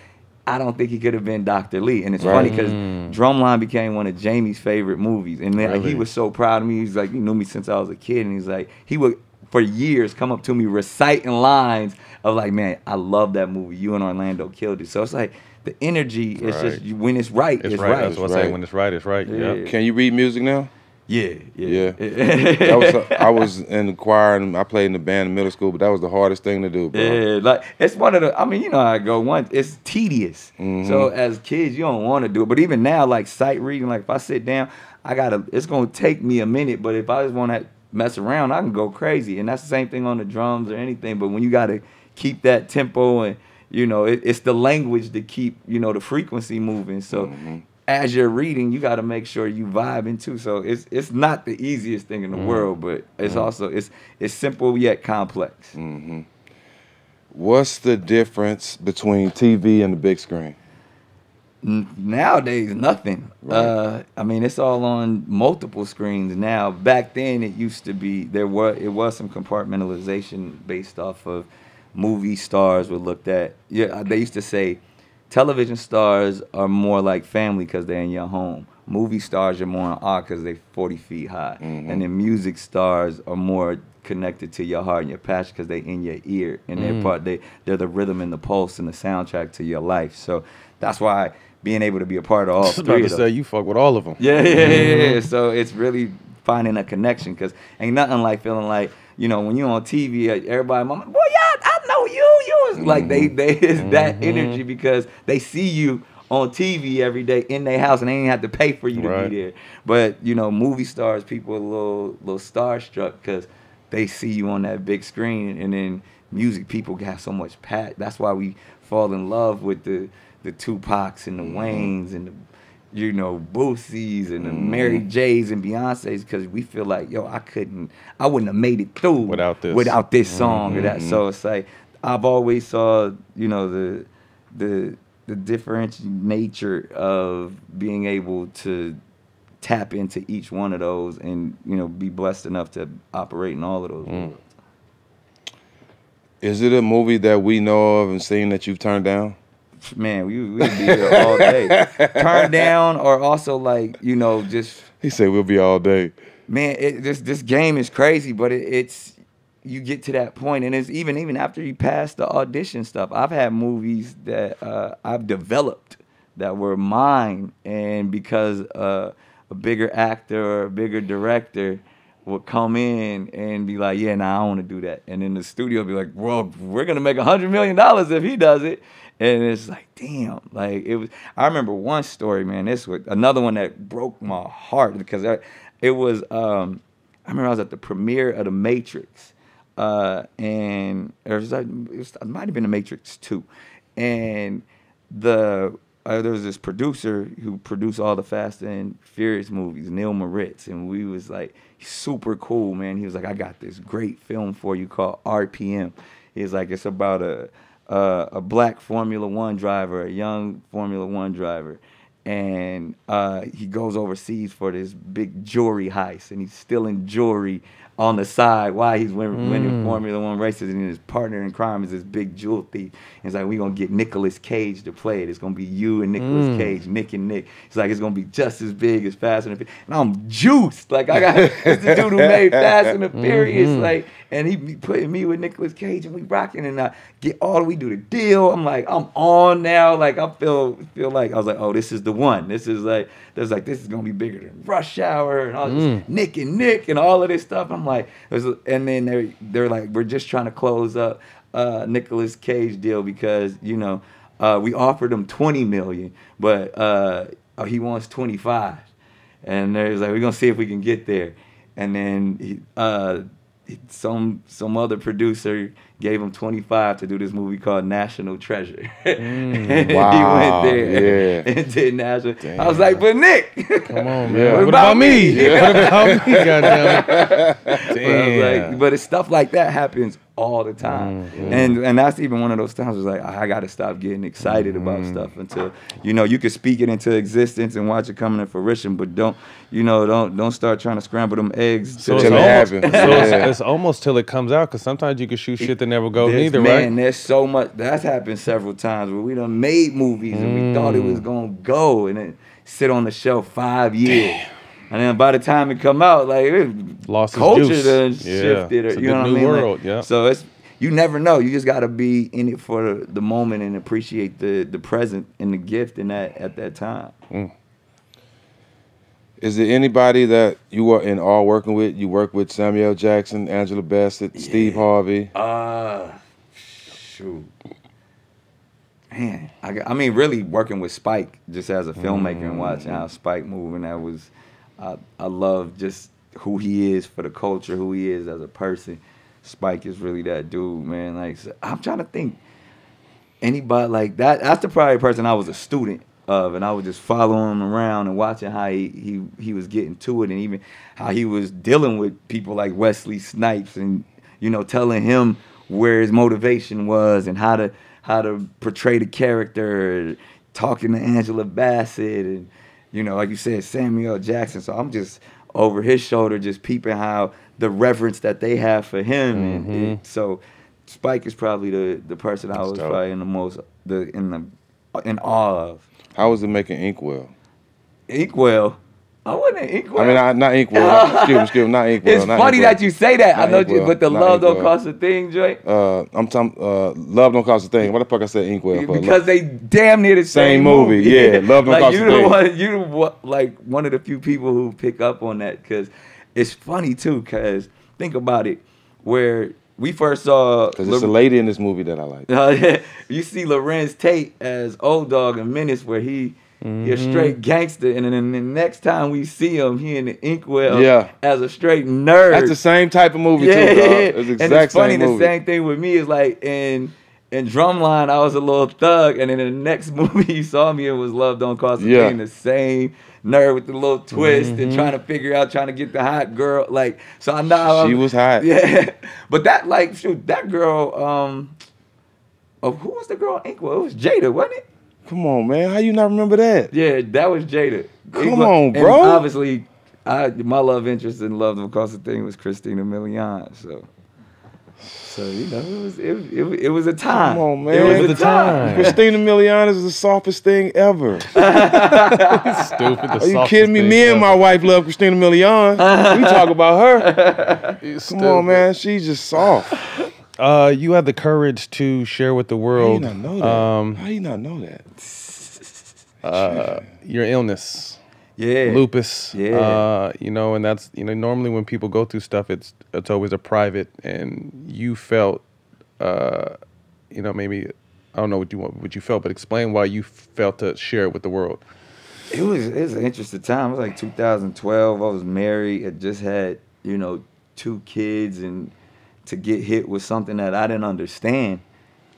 I don't think he could have been Dr. Lee. And it's funny because Drumline became one of Jamie's favorite movies. And then he was so proud of me. He's like, you knew me since I was a kid. And he's like, he would for years come up to me reciting lines of like, man, I love that movie. You and Orlando killed it. So it's like the energy is just when it's right, it's right. That's what I say. When it's right, it's right. Yeah. Yeah. Can you read music now? Yeah, yeah. That was I was in the choir and I played in the band in middle school, but that was the hardest thing to do, bro. Yeah, like it's one of the. I mean, you know how I go. Once it's tedious. So as kids, you don't want to do it. But even now, like sight reading, like if I sit down, I gotta. It's gonna take me a minute. But if I just want to mess around, I can go crazy. And that's the same thing on the drums or anything. But when you gotta keep that tempo and you know, it's the language to keep you know the frequency moving. So. As you're reading, you got to make sure you vibing too. So it's not the easiest thing in the world, but it's also it's simple yet complex. What's the difference between TV and the big screen? Nowadays, nothing. I mean, it's all on multiple screens now. Back then, it used to be it was some compartmentalization based off of movie stars were looked at. Yeah, they used to say. Television stars are more like family because they're in your home. Movie stars are more in awe because they're 40 feet high. And then music stars are more connected to your heart and your passion because they're in your ear. And they're the rhythm and the pulse and the soundtrack to your life. So that's why being able to be a part of all three of them. Say, you fuck with all of them. Yeah. So it's really finding a connection because ain't nothing like feeling like, you know, when you're on TV, everybody, mama, boy, yeah, I know you. It's like they is that energy because they see you on TV every day in their house and they ain't have to pay for you to be there. But, you know, movie stars, people are a little starstruck because they see you on that big screen. And then music people got so much pat. That's why we fall in love with the Tupacs and the Waynes and the, you know, Boosie's and the Mary J's and Beyonce's because we feel like, yo, I wouldn't have made it through without this song or that. So it's like I've always saw, you know, the different nature of being able to tap into each one of those and, you know, be blessed enough to operate in all of those worlds. Is it a movie that we know of and seen that you've turned down? Man, we'd be here all day. Turn down or also like, you know, just... He said we'll be all day. Man, this game is crazy, but it's... You get to that point, and it's even after you pass the audition stuff. I've had movies that I've developed that were mine, and because a bigger actor or a bigger director... would come in and be like, yeah, nah, I want to do that. And then the studio would be like, well, we're going to make $100 million if he does it. And it's like, damn. Like, it was. I remember one story, man. This was another one that broke my heart because it was, I remember I was at the premiere of The Matrix. And it might have been The Matrix 2. And there was this producer who produced all the Fast and Furious movies, Neil Moritz. And we was like, super cool, man. He was like, I got this great film for you called RPM. He's like, it's about a black Formula One driver, a young Formula One driver. And he goes overseas for this big jewelry heist. And he's stealing jewelry on the side while he's winning Formula One races. And his partner in crime is this big jewel thief. And it's like, we're going to get Nicolas Cage to play it. It's going to be you and Nicolas Cage, Nick and Nick. It's like, it's going to be just as big as Fast and the Furious. And I'm juiced. Like, I got it's the dude who made Fast and the Furious. Like, and he be putting me with Nicolas Cage and we rocking. And I get we do the deal. I'm like, I'm on now. Like, I feel like, I was like, oh, this is the one. This is like, this is going to be bigger than Rush Hour and all this Nick and Nick and all of this stuff. I'm like, and then they're like, we're just trying to close up Nicolas Cage deal because, you know, we offered him $20 million, but he wants 25. And there's like, we're gonna see if we can get there. And then some other producer gave him 25 to do this movie called National Treasure. And wow, he went there and did National. Damn. I was like, but Nick, come on, man. What about me? Goddamn. Damn. But it's stuff like that happens all the time. Mm-hmm. And that's even one of those times was like, I gotta stop getting excited mm-hmm. about stuff until, you know, you can speak it into existence and watch it coming to fruition, but don't, you know, don't start trying to scramble them eggs so till it happens. So it's almost till it comes out, because sometimes you can shoot shit that never goes either, man, right? Man, there's so much, that's happened several times where we done made movies and we thought it was gonna go and then sit on the shelf 5 years. Damn. And then by the time it come out, like, it lost culture juice. Done shifted. Yeah. It's or, you know what I mean? World, like, yeah. So it's, you never know. You just got to be in it for the moment and appreciate the present and the gift in that at that time. Mm. Is there anybody that you are in awe working with? You work with Samuel Jackson, Angela Bassett, yeah. Steve Harvey. Shoot. Man, I mean, really working with Spike just as a filmmaker and watching how Spike moving, that was... I love just who he is for the culture, who he is as a person. Spike is really that dude, man. Like, so I'm trying to think anybody like that. That's the probably person I was a student of, and I was just following him around and watching how he was getting to it, and even how he was dealing with people like Wesley Snipes, and, you know, telling him where his motivation was and how to portray the character. Talking to Angela Bassett and, you know, like you said, Samuel Jackson. So I'm just over his shoulder, just peeping how the reverence that they have for him. Mm-hmm. and so Spike is probably the person I was probably in the most in awe of. How was it making Inkwell? Inkwell. I wasn't Inkwell. I mean, not Inkwell. Excuse me, not Inkwell. It's not funny Inkwell. That you say that. Not I know, Inkwell, but the Love Inkwell. Don't Cost a Thing, Joy. I'm talking Love Don't Cost a Thing. Why the fuck I said Inkwell? Because they damn near the same movie. Yeah, Love Don't like, Cost a Thing. You're like one of the few people who pick up on that, because it's funny too. Because think about it, where we first saw because it's a lady in this movie that I like. You see Lorenz Tate as Old Dog in Menace, where he. He's a straight gangster, and then the next time we see him, he in the Inkwell as a straight nerd. That's the same type of movie too, dog. It's the exact and it's funny, same movie. The same thing with me is like in Drumline, I was a little thug, and then in the next movie you saw me, it was Love Don't Cost a Thing. The same nerd with the little twist and trying to get the hot girl. Like, so I know she was hot. Yeah, but that like shoot that girl. Who was the girl in Inkwell? It was Jada, wasn't it? Come on, man. How you not remember that? Yeah, that was Jada. Come on, bro. And obviously, my love interest in Love Don't Cost a Thing was Christina Milian. So you know, it was a time. Come on, man. It was a time. Christina Milian is the softest thing ever. Stupid. Are you kidding me? Me and my wife love Christina Milian. We talk about her. Come on, man. She's just soft. You had the courage to share with the world. How do you not know that? How do you not know that? Your illness, lupus, you know, and that's, you know, normally when people go through stuff, it's always a private, and you felt, you know, maybe I don't know what you felt, but explain why you felt to share it with the world. It was an interesting time. It was like 2012. I was married. I just had, you know, 2 kids and. To get hit with something that I didn't understand,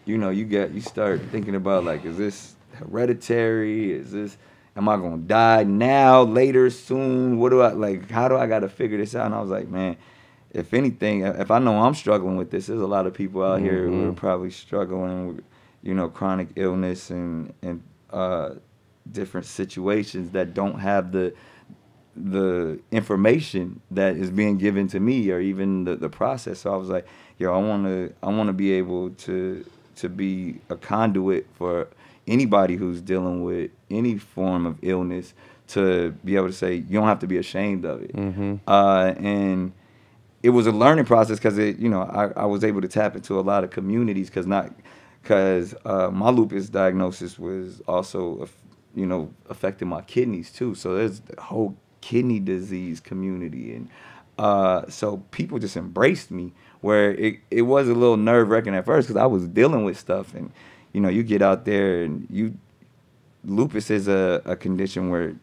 you know, you start thinking about, like, is this hereditary? Is this, am I gonna die now, later, soon? What do I, like, how do I gotta figure this out? And I was like, man, if anything, if I know I'm struggling with this, there's a lot of people out here who are probably struggling with, you know, chronic illness and different situations that don't have the information that is being given to me, or even the process. So I was like, yo, I wanna be able to be a conduit for anybody who's dealing with any form of illness, to be able to say, you don't have to be ashamed of it. And it was a learning process, because it, you know, I was able to tap into a lot of communities, because my lupus diagnosis was also, you know, affecting my kidneys too. So there's the whole kidney disease community, and so people just embraced me, where it was a little nerve-wracking at first, because I was dealing with stuff, and you know, you get out there and lupus is a condition where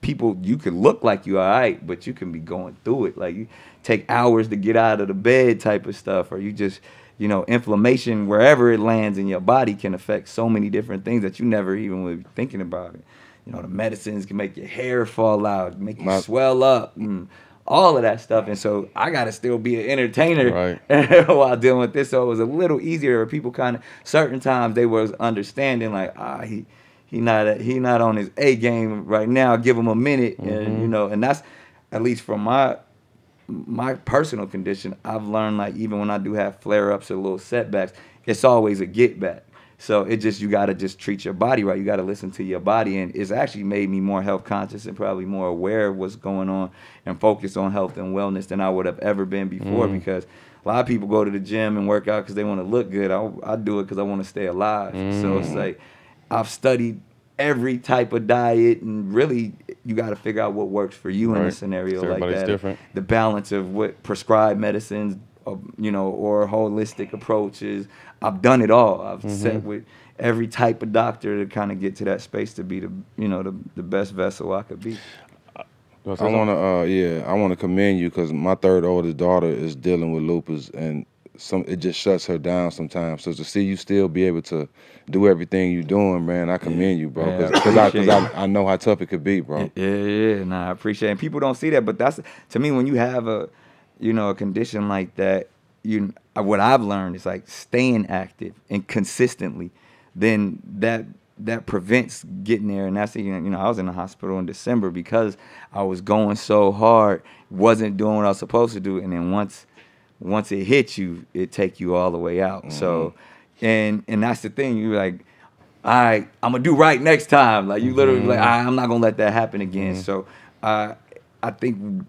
people, you could look like you all right, but you can be going through it, like you take hours to get out of the bed type of stuff, or you just, you know, inflammation wherever it lands in your body can affect so many different things that you never even would be thinking about it. You know, the medicines can make your hair fall out, make you swell up, and all of that stuff. And so I got to still be an entertainer right. while dealing with this. So it was a little easier. Or people kind of, certain times they was understanding like, he not on his A game right now. Give him a minute. Mm-hmm. And, you know, and that's, at least from my personal condition, I've learned like even when I do have flare-ups or little setbacks, it's always a get back. So it just, you got to just treat your body right. You got to listen to your body. And it's actually made me more health conscious and probably more aware of what's going on and focused on health and wellness than I would have ever been before, because a lot of people go to the gym and work out because they want to look good. I do it because I want to stay alive. So it's like I've studied every type of diet, and really you got to figure out what works for you in a scenario like that. Different. The balance of what prescribed medicines, you know, or holistic approaches. I've done it all. I've sat with every type of doctor to kind of get to that space to be the, you know, the best vessel I could be. I want to, I want to commend you, because my third oldest daughter is dealing with lupus, and it just shuts her down sometimes. So to see you still be able to do everything you're doing, man, I commend you, bro. Because I know how tough it could be, bro. Nah, I appreciate it. And people don't see that, but that's, to me, when you have a, you know, a condition like that, what I've learned is like staying active and consistently, then that prevents getting there. And that's, you know, I was in the hospital in December because I was going so hard, wasn't doing what I was supposed to do, and then once it hits you, it take you all the way out. So, and that's the thing. You're like, all right, I'm gonna do right next time. Like, you literally like, all right, I'm not gonna let that happen again. So, I think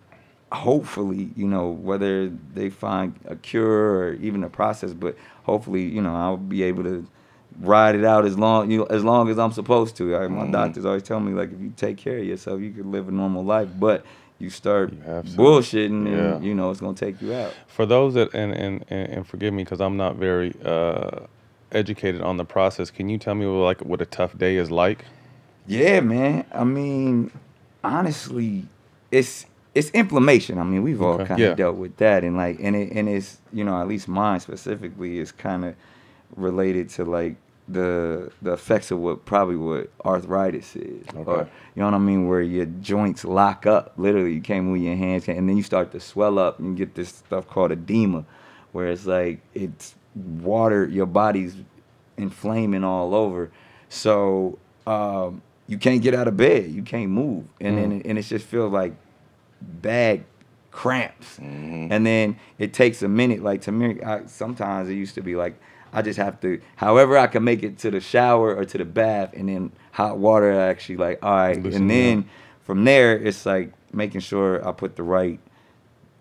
hopefully, you know, whether they find a cure or even a process, but hopefully, you know, I'll be able to ride it out as long as I'm supposed to. Like, my doctors always tell me, like, if you take care of yourself, you can live a normal life. But you start bullshitting, and you know it's gonna take you out. For those that and forgive me because I'm not very educated on the process. Can you tell me what a tough day is like? Yeah, man. I mean, honestly, it's inflammation. I mean, we've all kind of dealt with that, and like, and it's you know, at least mine specifically is kind of related to like the effects of what arthritis is, or, you know what I mean, where your joints lock up. Literally, you can't move your hands, and then you start to swell up, and you get this stuff called edema, where it's like it's water, your body's inflaming all over, so you can't get out of bed, you can't move, and then and it just feels like bad cramps, and then it takes a minute. Like, to me, sometimes it used to be like, I just have to, however I can make it to the shower or to the bath, and then hot water, actually, like, all right. And then from there, it's like making sure I put the right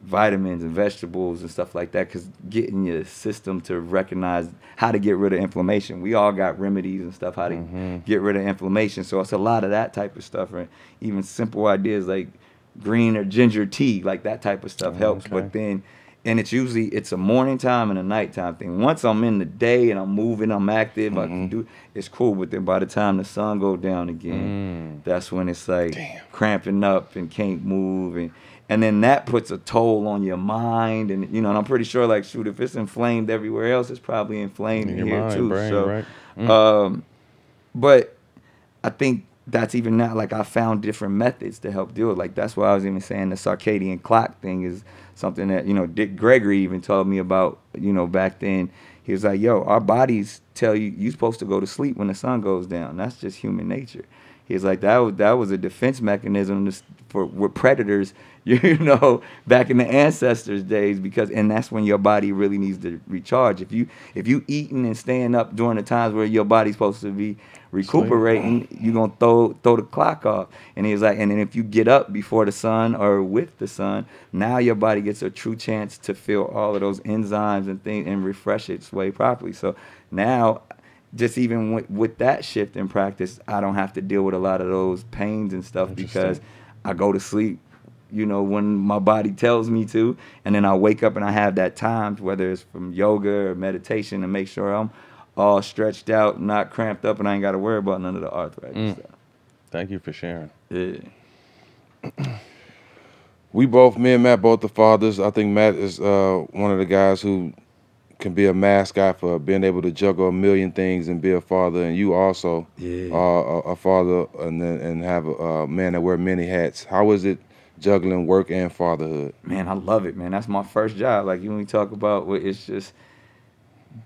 vitamins and vegetables and stuff like that, because getting your system to recognize how to get rid of inflammation. We all got remedies and stuff, how to get rid of inflammation. So it's a lot of that type of stuff. And even simple ideas like green or ginger tea, like that type of stuff helps. But then, and it's usually a morning time and a nighttime thing. Once I'm in the day and I'm moving, I'm active, I can do, it's cool. But then by the time the sun go down again, that's when it's like cramping up and can't move, and then that puts a toll on your mind, and you know. And I'm pretty sure, like, shoot, if it's inflamed everywhere else, it's probably inflamed in here mind, too. Brain, so, but I think that's even now, like, I found different methods to help deal with. Like, that's why I was even saying the circadian clock thing is something that, you know, Dick Gregory even told me about, you know, back then. He was like, yo, our bodies tell you, you're supposed to go to sleep when the sun goes down. That's just human nature. He was like, that was a defense mechanism for predators, you know, back in the ancestors' days, because, and that's when your body really needs to recharge. If you eating and staying up during the times where your body's supposed to be recuperating, you're gonna throw the clock off. And he was like, and then if you get up before the sun or with the sun, now your body gets a true chance to fill all of those enzymes and things and refresh its way properly. So now, just even with that shift in practice, I don't have to deal with a lot of those pains and stuff, because I go to sleep, you know, when my body tells me to, and then I wake up and I have that time, whether it's from yoga or meditation, to make sure I'm all stretched out, not cramped up, and I ain't got to worry about none of the arthritis stuff. Thank you for sharing. Yeah. Me and Matt, both are fathers. I think Matt is one of the guys who can be a mascot for being able to juggle a million things and be a father, and you also are a father and have a man that wear many hats. How is it juggling work and fatherhood. Man, I love it, man. That's my first job. Like, when we talk about what it's just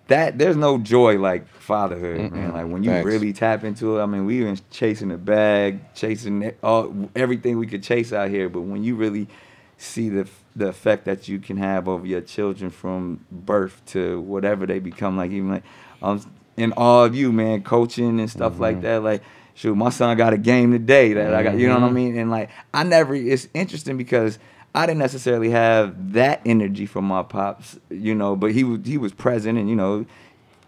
that, there's no joy like fatherhood, man. Like, when you really tap into it, I mean, we even chasing the bag, chasing all, everything we could chase out here. But when you really see the effect that you can have over your children from birth to whatever they become, like, even like, in all of you, man, coaching and stuff like that, like, shoot, my son got a game today that I got, you know what I mean? And like, I never, it's interesting because I didn't necessarily have that energy from my pops, you know, but he was present and, you know,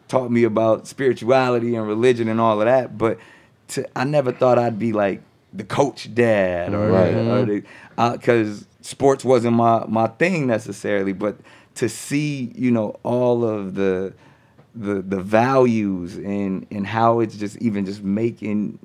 taught me about spirituality and religion and all of that. But I never thought I'd be like the coach dad or because sports wasn't my thing necessarily. But to see, you know, all of the values and how it's just even just making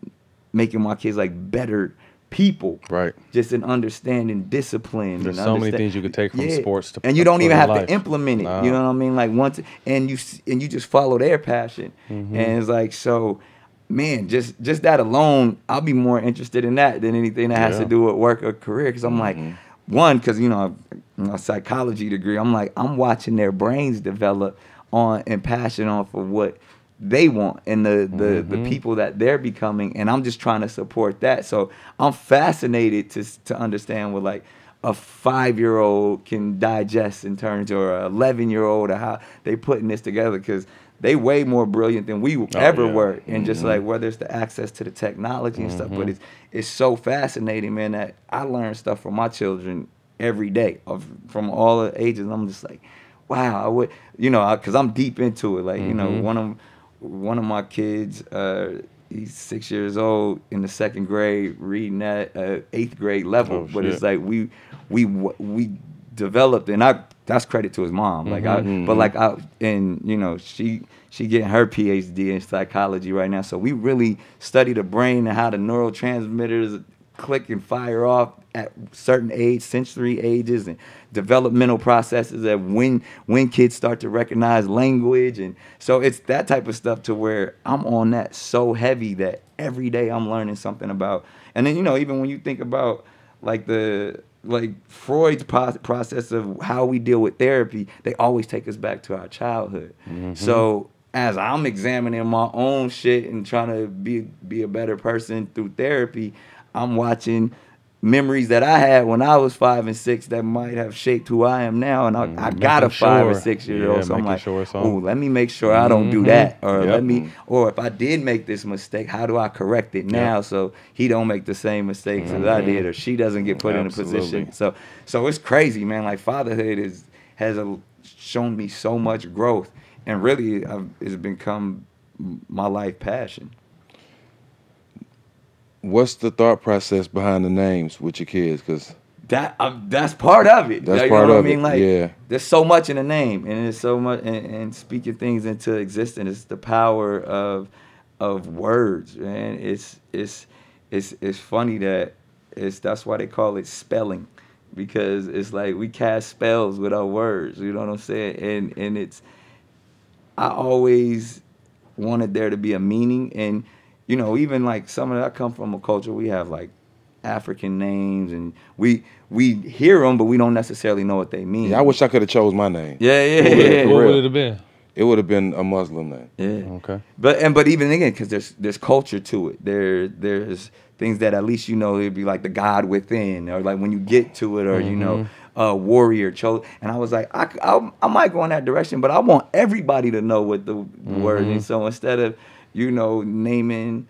my kids like better people, right? Just in understanding discipline. There's so many things you could take from sports to, and you don't even have to implement it. Nah. You know what I mean? Like once, and you just follow their passion, and it's like so. Man, just that alone, I'll be more interested in that than anything that has to do with work or career. Because I'm like, one, because you know, a psychology degree. I'm like, I'm watching their brains develop on and passion on for what they want and the people that they're becoming, and I'm just trying to support that. So I'm fascinated to understand what like a 5-year-old can digest in terms of, or an 11-year-old, or how they putting this together, because they way more brilliant than we ever were. And just like whether it's the access to the technology and stuff, but it's so fascinating, man, that I learn stuff from my children every day from all the ages. I'm just like, wow, I would, you know, because I'm deep into it. Like, you know, one of my kids, he's 6 years old, in the second grade, reading at 8th grade level. Oh, but shit. It's like we developed, and that's credit to his mom. Like and you know, she getting her PhD in psychology right now. So we really study the brain and how the neurotransmitters click and fire off at certain age, sensory ages, and developmental processes, that when kids start to recognize language. And so it's that type of stuff to where I'm on that so heavy that every day I'm learning something about. And then, you know, even when you think about like Freud's process of how we deal with therapy, they always take us back to our childhood. So as I'm examining my own shit and trying to be a better person through therapy, I'm watching memories that I had when I was 5 and 6 that might have shaped who I am now. And I got a 5 or 6 year old, so I'm like, oh, let me make sure I don't do that, or or if I did make this mistake, how do I correct it now so he don't make the same mistakes as I did, or she doesn't get put in a position. So it's crazy, man. Like fatherhood has shown me so much growth, and really it's become my life passion. What's the thought process behind the names with your kids? Cause that's part of it. That's part of it. You know what I mean? Like, there's so much in the name, and there's so much, and speaking things into existence. It's the power of words, man. It's funny that that's why they call it spelling, because it's like we cast spells with our words. You know what I'm saying? And I always wanted there to be a meaning. And you know, even like some of that, I come from a culture, we have like African names, and we hear them, but we don't necessarily know what they mean. Yeah, I wish I could have chose my name. Yeah. What would it have been? It would have been a Muslim name. Yeah. Okay. But even again, because there's culture to it. There's things that at least, you know, it'd be like the God within, or like when you get to it, or you know, warrior chose. And I was like, I might go in that direction, but I want everybody to know what the word is. So instead of, you know, naming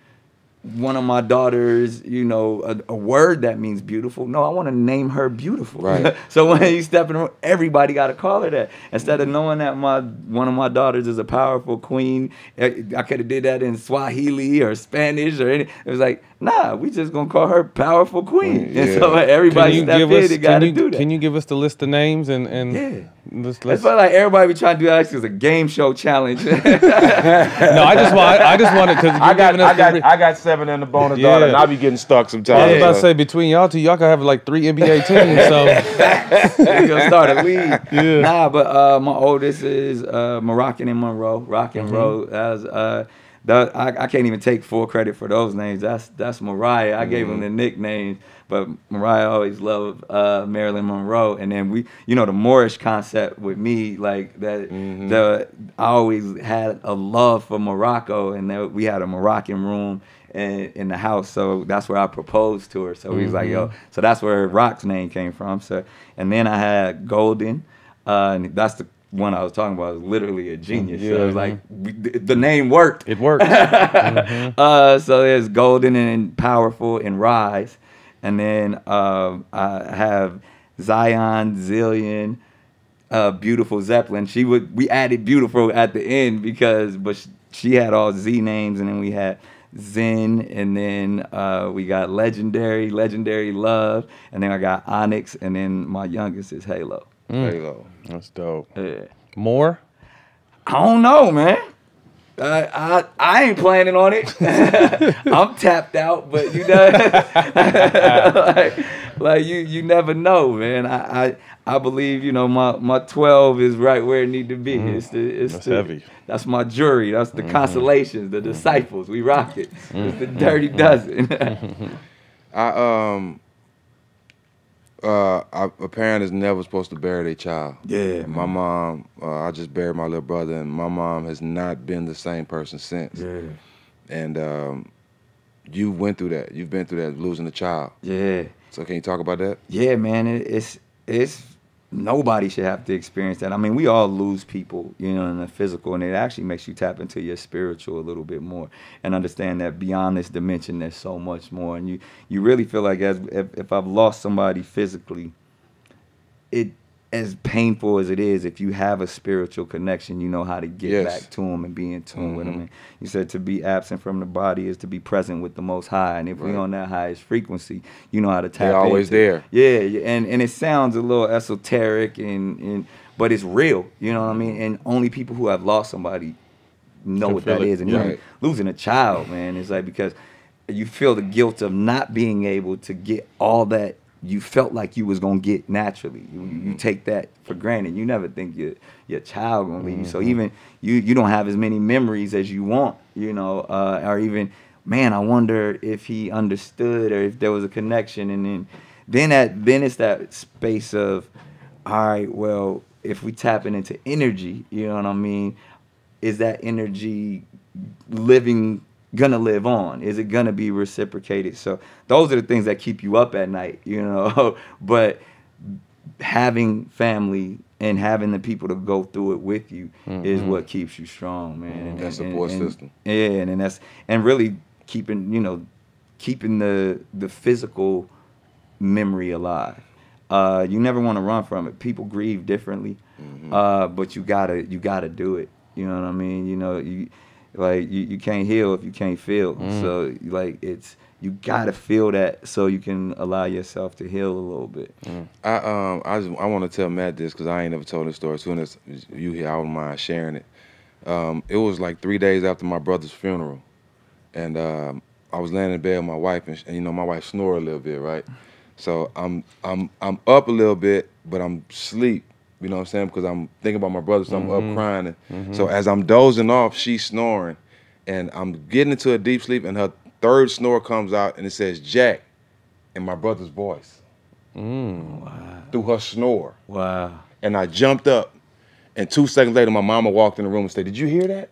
one of my daughters, you know, a word that means beautiful. No, I want to name her beautiful. Right. So when you step in the room, everybody got to call her that. Instead of knowing that one of my daughters is a powerful queen, I could have did that in Swahili or Spanish or anything. It was like, nah, we just going to call her powerful queen. Yeah. And so everybody stepped in and got to do that. Can you give us the list of names? That's why like everybody be trying to do that. It's a game show challenge. No, I just wanted because I got 7 in the bone of daughter, and I be getting stuck sometimes. I was about to say, between y'all two, y'all can have like 3 NBA teams. So we're gonna start a league. Yeah. Nah, but my oldest is Moroccan and Monroe. Rock and roll. That was, that, I can't even take full credit for those names. That's Mariah. I gave him the nicknames, but Mariah always loved Marilyn Monroe. And then we, you know, the Moorish concept with me, like that. I always had a love for Morocco, and there, we had a Moroccan room in the house, so that's where I proposed to her. So he was like, yo, so that's where Rock's name came from. So, and then I had Golden, and that's the one I was talking about. I was literally a genius. Yeah, so it was like the name worked. It worked. So there's Golden and Powerful and Rise, and then I have Zion, Zillion, Beautiful Zeppelin. She would, we added Beautiful at the end because, but she had all Z names, and then we had Zen, and then we got Legendary, Legendary Love, and then I got Onyx, and then my youngest is Halo. Halo, that's dope. Yeah. More? I don't know, man. I ain't planning on it. I'm tapped out, but you know, like you never know, man. I believe, you know, my 12 is right where it need to be. It's heavy. That's my jury. That's the Constellations, the Disciples. We rock it. It's the Dirty Dozen. A parent is never supposed to bury their child. Yeah. My mom, I just buried my little brother, and my mom has not been the same person since. Yeah. And you went through that. You've been through that, losing a child. Yeah. So can you talk about that? Yeah, man. It's nobody should have to experience that. I mean, we all lose people, you know, in the physical, and it actually makes you tap into your spiritual a little bit more and understand that beyond this dimension, there's so much more. And you really feel like if I've lost somebody physically, it, as painful as it is, if you have a spiritual connection, you know how to get back to them and be in tune with them. And you said to be absent from the body is to be present with the Most High. And if we're on that highest frequency, you know how to tap into. They're always there. Yeah, and it sounds a little esoteric, but it's real. You know what I mean? And only people who have lost somebody know what that is. And even losing a child, man, it's like, because you feel the guilt of not being able to get all that you felt like you was gonna get naturally. You take that for granted. You never think your child gonna leave you. So even you don't have as many memories as you want, you know, or even, man, I wonder if he understood or if there was a connection. And then it's that space of, all right, well, if we tapping into energy, you know what I mean, is that energy gonna live on? Is it gonna be reciprocated? So those are the things that keep you up at night, you know. But having family and having the people to go through it with you is what keeps you strong, man. And that support system. Yeah, and that's, and really keeping, you know, keeping the physical memory alive. You never want to run from it. People grieve differently, but you gotta do it. You know what I mean? You know, you can't heal if you can't feel. So like you gotta feel that so you can allow yourself to heal a little bit. I want to tell Matt this because I ain't never told this story. As soon as you hear, I don't mind sharing it. It was like 3 days after my brother's funeral, and I was laying in bed with my wife, and you know my wife snore a little bit, right? So I'm up a little bit, but I'm asleep. You know what I'm saying? Because I'm thinking about my brother, so I'm up crying. So as I'm dozing off, she's snoring. And I'm getting into a deep sleep, and her third snore comes out, and it says, Jack, in my brother's voice. Wow. Through her snore. Wow. And I jumped up, and 2 seconds later, my mama walked in the room and said, did you hear that?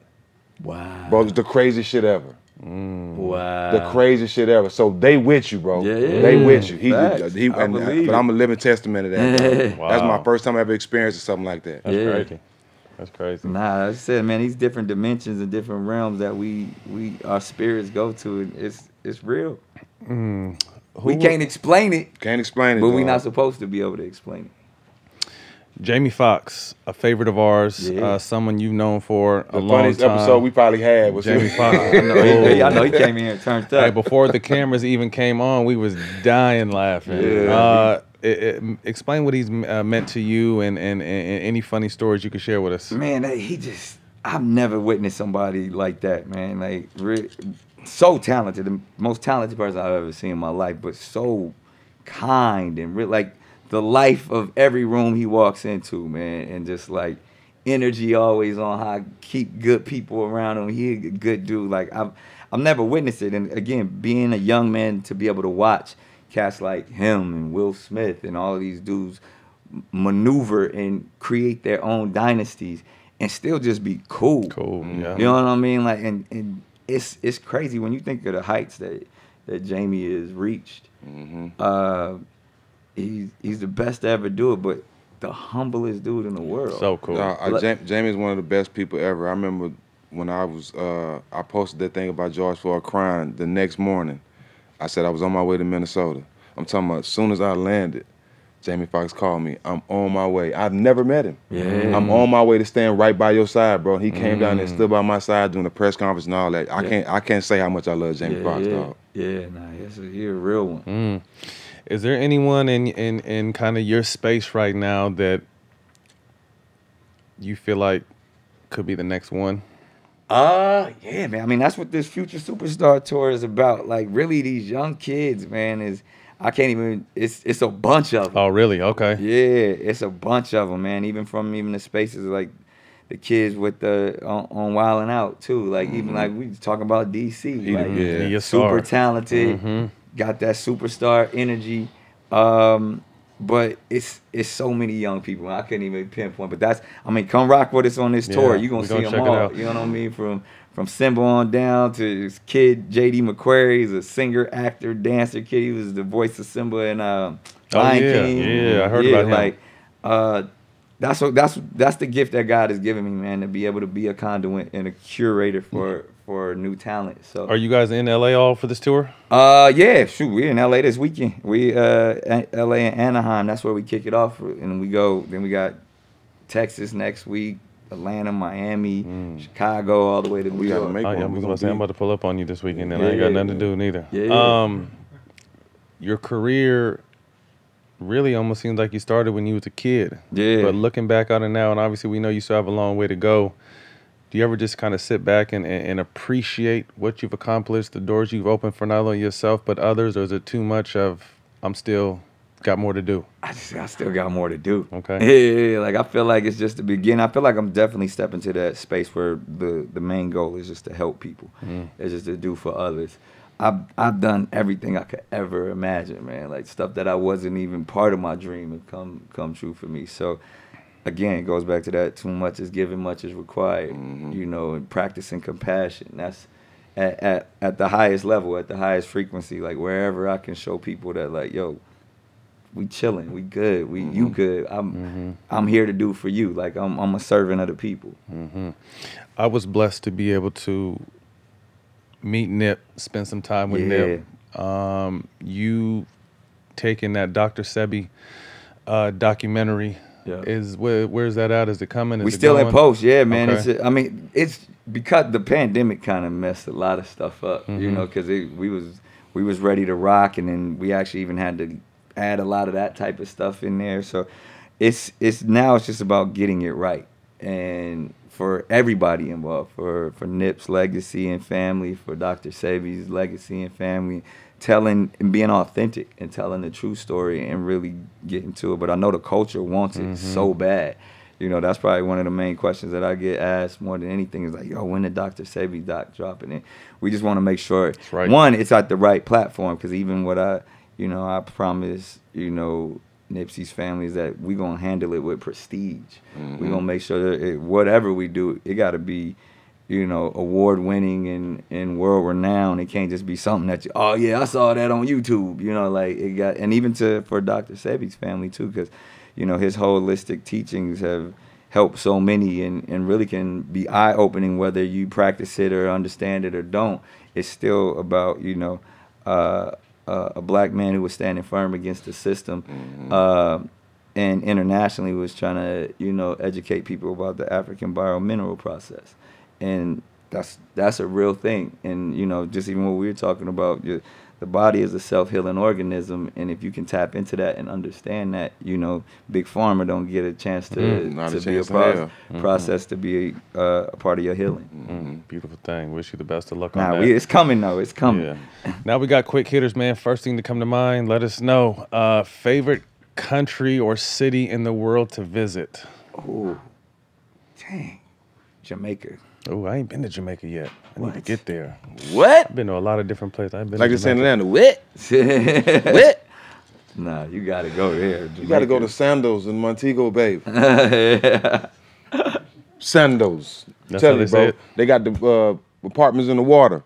Wow. Bro, it was the craziest shit ever. Wow. The craziest shit ever. So they with you, bro. Yeah. They with you. But I'm a living testament of that. Wow. That's my first time I ever experienced something like that. That's crazy. That's crazy. Nah, I said, man, these different dimensions and different realms that our spirits go to, it's real. We can't explain it. Can't explain it. But we're not supposed to be able to explain it. Jamie Foxx, a favorite of ours, someone you've known for a long time. The funniest episode we probably had was Jamie Foxx. I know he came in and turned up. Hey, before the cameras even came on, we was dying laughing. Yeah. Explain what he's meant to you and any funny stories you could share with us. Man, he just, I've never witnessed somebody like that, man. Like, so talented, the most talented person I've ever seen in my life, but so kind and real, like, the life of every room he walks into, man, and just like energy always on how I keep good people around him. He a good dude. Like, I've never witnessed it. And again, being a young man, to be able to watch cats like him and Will Smith and all of these dudes maneuver and create their own dynasties and still just be cool. Cool, yeah. You know what I mean? Like, and it's crazy when you think of the heights that Jamie has reached. Mm-hmm. He's the best to ever do it, but the humblest dude in the world. So cool. Jamie's one of the best people ever. I remember when I was, I posted that thing about George Floyd crying the next morning. I said I was on my way to Minnesota. I'm talking about as soon as I landed, Jamie Foxx called me. I'm on my way. I've never met him. Yeah. I'm on my way to stand right by your side, bro. He came down and stood by my side during the press conference and all that. I can't say how much I love Jamie Foxx, dog. Yeah, nah, he's a real one. Mm. Is there anyone in kind of your space right now that you feel like could be the next one? Yeah, man. I mean, that's what this Future Superstar Tour is about. Like, really, these young kids, man, it's a bunch of them. Oh, really? Okay. Yeah, it's a bunch of them, man. Even from the spaces like the kids with on Wild 'N Out too. Like even like we talking about DC, like super talented, got that superstar energy. But it's so many young people. I couldn't even pinpoint. But come rock with us on this tour. You're going to see them all. You know what I mean? From Simba on down to this kid, J.D. McQuarrie. He's a singer, actor, dancer kid. He was the voice of Simba and Lion King. Yeah, I heard about him. Like, that's the gift that God has given me, man, to be able to be a conduit and a curator for new talent. So, are you guys in L.A. all for this tour? Yeah, shoot, we're in L.A. this weekend. We L.A. and Anaheim. That's where we kick it off, and we go. Then we got Texas next week, Atlanta, Miami, Chicago, all the way to New York. I'm about to pull up on you this weekend, and I ain't got nothing to do neither. Yeah. Your career really almost seems like you started when you was a kid. Yeah. But looking back on it now, and obviously we know you still have a long way to go. Do you ever just kind of sit back and appreciate what you've accomplished, the doors you've opened for not only yourself but others, or is it too much of I'm still got more to do? I still got more to do. Okay. Yeah, like I feel like it's just the beginning. I feel like I'm definitely stepping to that space where the main goal is just to help people. It's just to do for others. I've done everything I could ever imagine, man. Like stuff that I wasn't even part of my dream have come true for me. So again, it goes back to that too much is given, much is required, you know, and practicing compassion. That's at the highest level, at the highest frequency, like wherever I can show people that like, yo, we chilling, we good, you good. I'm here to do for you. Like I'm a servant of the people. I was blessed to be able to meet Nip, spend some time with Nip. You taking that Dr. Sebi documentary. Yeah. Where's that at? Is it coming? Is we still in post, yeah, man. Okay. It's, I mean, it's because the pandemic kind of messed a lot of stuff up, you know, because we was ready to rock, and then we actually even had to add a lot of that type of stuff in there. So it's now just about getting it right, and for everybody involved, for Nip's legacy and family, for Dr. Sebi's legacy and family, telling and being authentic and telling the true story and really getting to it. But I know the culture wants it so bad. You know, that's probably one of the main questions that I get asked more than anything is like, yo, when the Dr. Sebi doc dropping it? We just want to make sure, right, one, it's at the right platform, because even what I promise, you know, Nipsey's family is that we're going to handle it with prestige. We're going to make sure that whatever we do, it got to be, you know, award-winning and world-renowned. It can't just be something that you, oh, yeah, I saw that on YouTube. You know, like it got, and even for Dr. Sebi's family, too, because, you know, his holistic teachings have helped so many and really can be eye-opening whether you practice it or understand it or don't. It's still about, you know, a black man who was standing firm against the system, and internationally was trying to, you know, educate people about the African biomineral process, and that's a real thing. And you know, just even what we were talking about, the body is a self-healing organism, and if you can tap into that and understand that, you know, Big Pharma don't get a chance to be a part of your healing. Beautiful thing. Wish you the best of luck on that. It's coming though. It's coming. Yeah. Now we got quick hitters, man. First thing to come to mind, let us know. Favorite country or city in the world to visit? Oh, Dang. Jamaica. Oh, I ain't been to Jamaica yet. I need to get there. What? I've been to a lot of different places. I've been to Jamaica. Like the San Fernando. What? What? Nah, you gotta go there. Jamaica. You gotta go to Sandoz in Montego Bay. Yeah. Sandoz. Tell you, bro. They got the apartments in the water.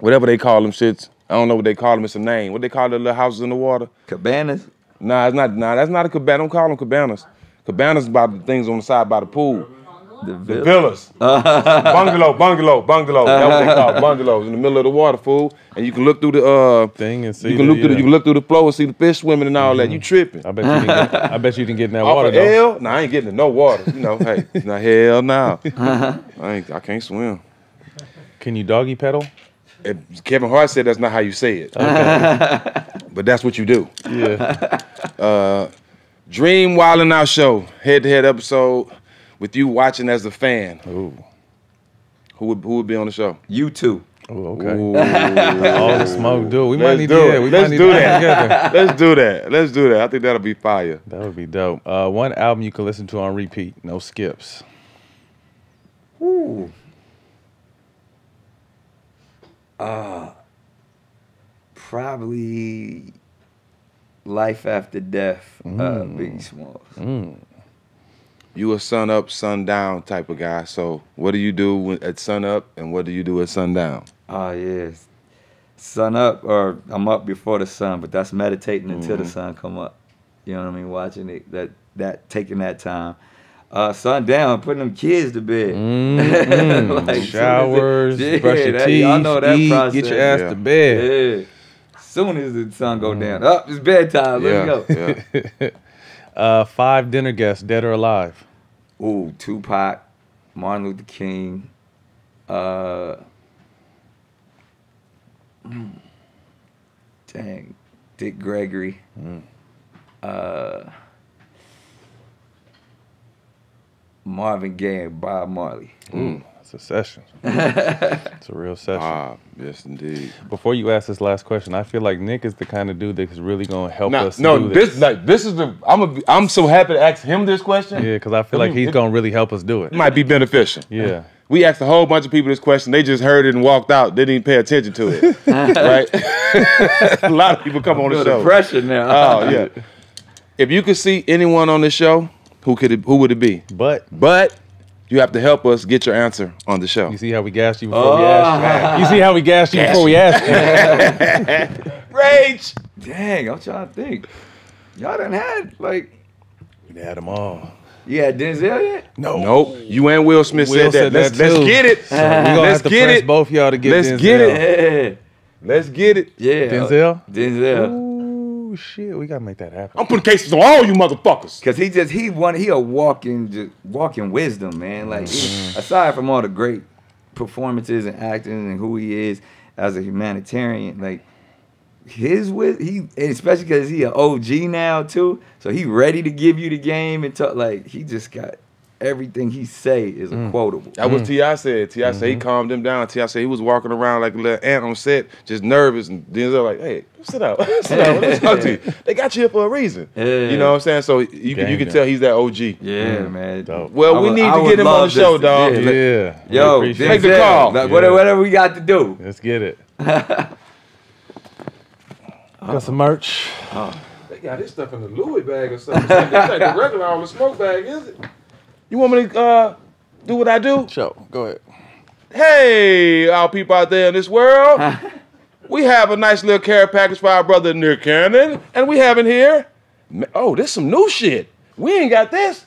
Whatever they call them shits. I don't know what they call them. It's a name. What they call the little houses in the water? Cabanas? Nah, it's not. Nah, that's not a cabana. Don't call them cabanas. Cabanas about the things on the side by the pool. The villas. Bungalow. That's what they call bungalows in the middle of the water, fool. And you can look through the thing and see. You can look through the floor and see the fish swimming and all that. You tripping? I bet you didn't get in that water. Off of hell, nah, I ain't getting in no water. You know, hey, nah, hell no. I can't swim. Can you doggy pedal? Kevin Hart said that's not how you say it, okay. But that's what you do. Yeah. Dream Wild 'N Out show, head-to-head episode with you watching as a fan. Ooh. Who would be on the show? You two. Ooh, okay. Ooh. All the smoke, dude. Let's do that. I think that'll be fire. That would be dope. One album you can listen to on repeat, no skips. Ooh. Probably Life After Death, Biggie Smalls. Mm. You a sun up, sun down type of guy. So what do you do at sun up and what do you do at sundown? Oh, yes. Sun up, or I'm up before the sun, but that's meditating until the sun come up. You know what I mean? Watching it, taking that time. Sundown, putting them kids to bed. Like, showers, brush your teeth, y'all know that process. Get your ass to bed. Yeah. Soon as the sun go down, it's bedtime. Let's go. Five dinner guests, dead or alive. Ooh, Tupac, Martin Luther King. Dang, Dick Gregory. Marvin Gaye and Bob Marley. That's a session. It's a real session. Yes, indeed. Before you ask this last question, I feel like Nick is the kind of dude that is really gonna help us. I'm so happy to ask him this question. Yeah, because I feel like he's gonna really help us do it. It might be beneficial. Yeah. We asked a whole bunch of people this question. They just heard it and walked out. They didn't even pay attention to it. Right? A lot of people come on the show. The pressure now. Oh yeah. If you could see anyone on this show, who would it be? But you have to help us get your answer on the show. You see how we gassed you before we asked you? You see how we gassed you before we asked you? Rage! Dang, I'm trying to think. Y'all done had, like... We had them all. You had Denzel yet? No. Nope. You and Will Smith said that. Let's get it. So we're going to have to press both y'all to get Denzel. Let's get it. Yeah. Let's get it. Yeah. Denzel. Ooh. Oh shit, we gotta make that happen. I'm putting cases on all you motherfuckers. Cause he a walking wisdom, man. Like aside from all the great performances and acting and who he is as a humanitarian, like especially cause he an OG now too. So he ready to give you the game and talk. Like he just got everything he say is quotable. That was T.I. said. T.I. said he calmed him down. T.I. said he was walking around like a little ant on set, just nervous. And then they're like, hey, sit down. Let's talk to you. They got you here for a reason. Yeah. You know what I'm saying? So you can tell he's that OG. Yeah, man. Dope. Well, we need to get him on the show, dog. Yeah. Yo, take the call. Like, whatever we got to do. Let's get it. Got some merch. They got this stuff in the Louis bag or something. It's like the regular all the smoke bag, is it? You want me to do what I do? Sure, go ahead. Hey, our people out there in this world. We have a nice little care package for our brother Nick Cannon, and we have in here, there's some new shit. We ain't got this.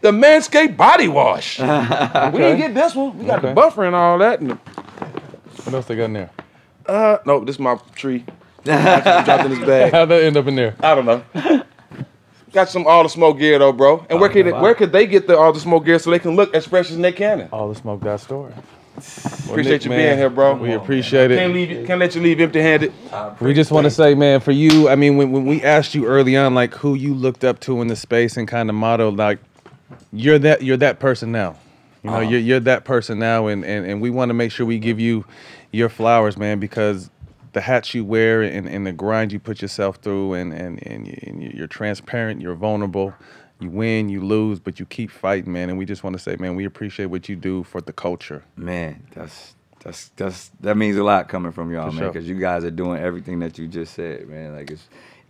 The Manscaped Body Wash. Okay. We didn't get this one. We got the buffer and all that. And what else they got in there? No, this is my tree. I dropped in this bag. How'd that end up in there? I don't know. Got some all the smoke gear though, bro. And where could they get the all the smoke gear so they can look as fresh as Nick Cannon? Allthesmoke.store. Appreciate you being here, bro. We appreciate it. Can't let you leave empty-handed. We just want to say, man, for you, I mean, when we asked you early on, like who you looked up to in the space and kind of motto, like you're that person now. You know, you're that person now, and we want to make sure we give you your flowers, man, because the hats you wear and the grind you put yourself through and you're transparent, you're vulnerable, You win, you lose, but you keep fighting, man. And we just want to say, man, we appreciate what you do for the culture. Man, that means a lot coming from y'all, man, because you guys are doing everything that you just said, man. Like,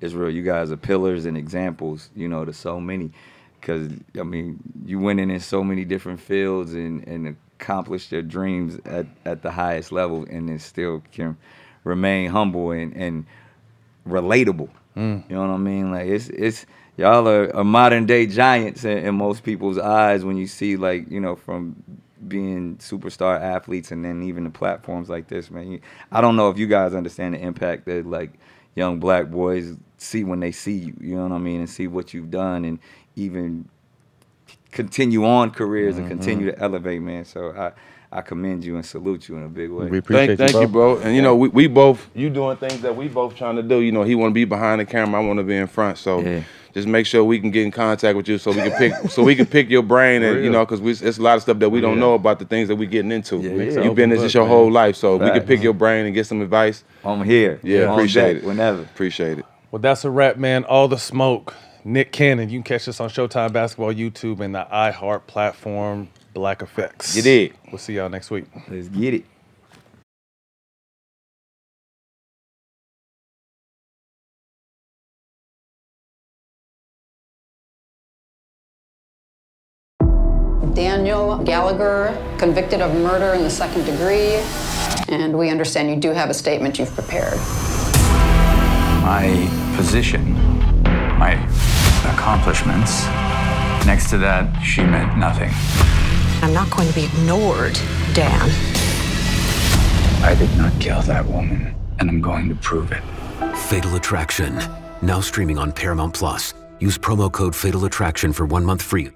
it's real. You guys are pillars and examples, you know, to so many. Because, I mean, you went in so many different fields and accomplished your dreams at the highest level, and then still can remain humble and relatable. You know what I mean? Like, it's y'all are modern day giants in most people's eyes when you see, like, you know, from being superstar athletes and then even the platforms like this, man. I don't know if you guys understand the impact that, like, young black boys see when they see you, you know what I mean, and see what you've done and even continue on careers and continue to elevate, man. So I commend you and salute you in a big way. We appreciate you, bro. And, you know, we both, you doing things that we both trying to do. You know, he want to be behind the camera, I want to be in front. So just make sure we can get in contact with you so we can pick your brain. And, you know, because it's a lot of stuff that we don't know about the things that we getting into. You've been in this your whole life. So we can pick your brain and get some advice. I'm here. Yeah, appreciate it. Whenever. Appreciate it. Well, that's a wrap, man. All the smoke. Nick Cannon. You can catch us on Showtime Basketball, YouTube, and the iHeart platform. Black Effects. You did. We'll see y'all next week. Let's get it. Daniel Gallagher, convicted of murder in the second degree. And we understand you do have a statement you've prepared. My position, my accomplishments, next to that, she meant nothing. I'm not going to be ignored, Dan. I did not kill that woman, and I'm going to prove it. Fatal Attraction, now streaming on Paramount+. Use promo code FATALATTRACTION for 1 month free.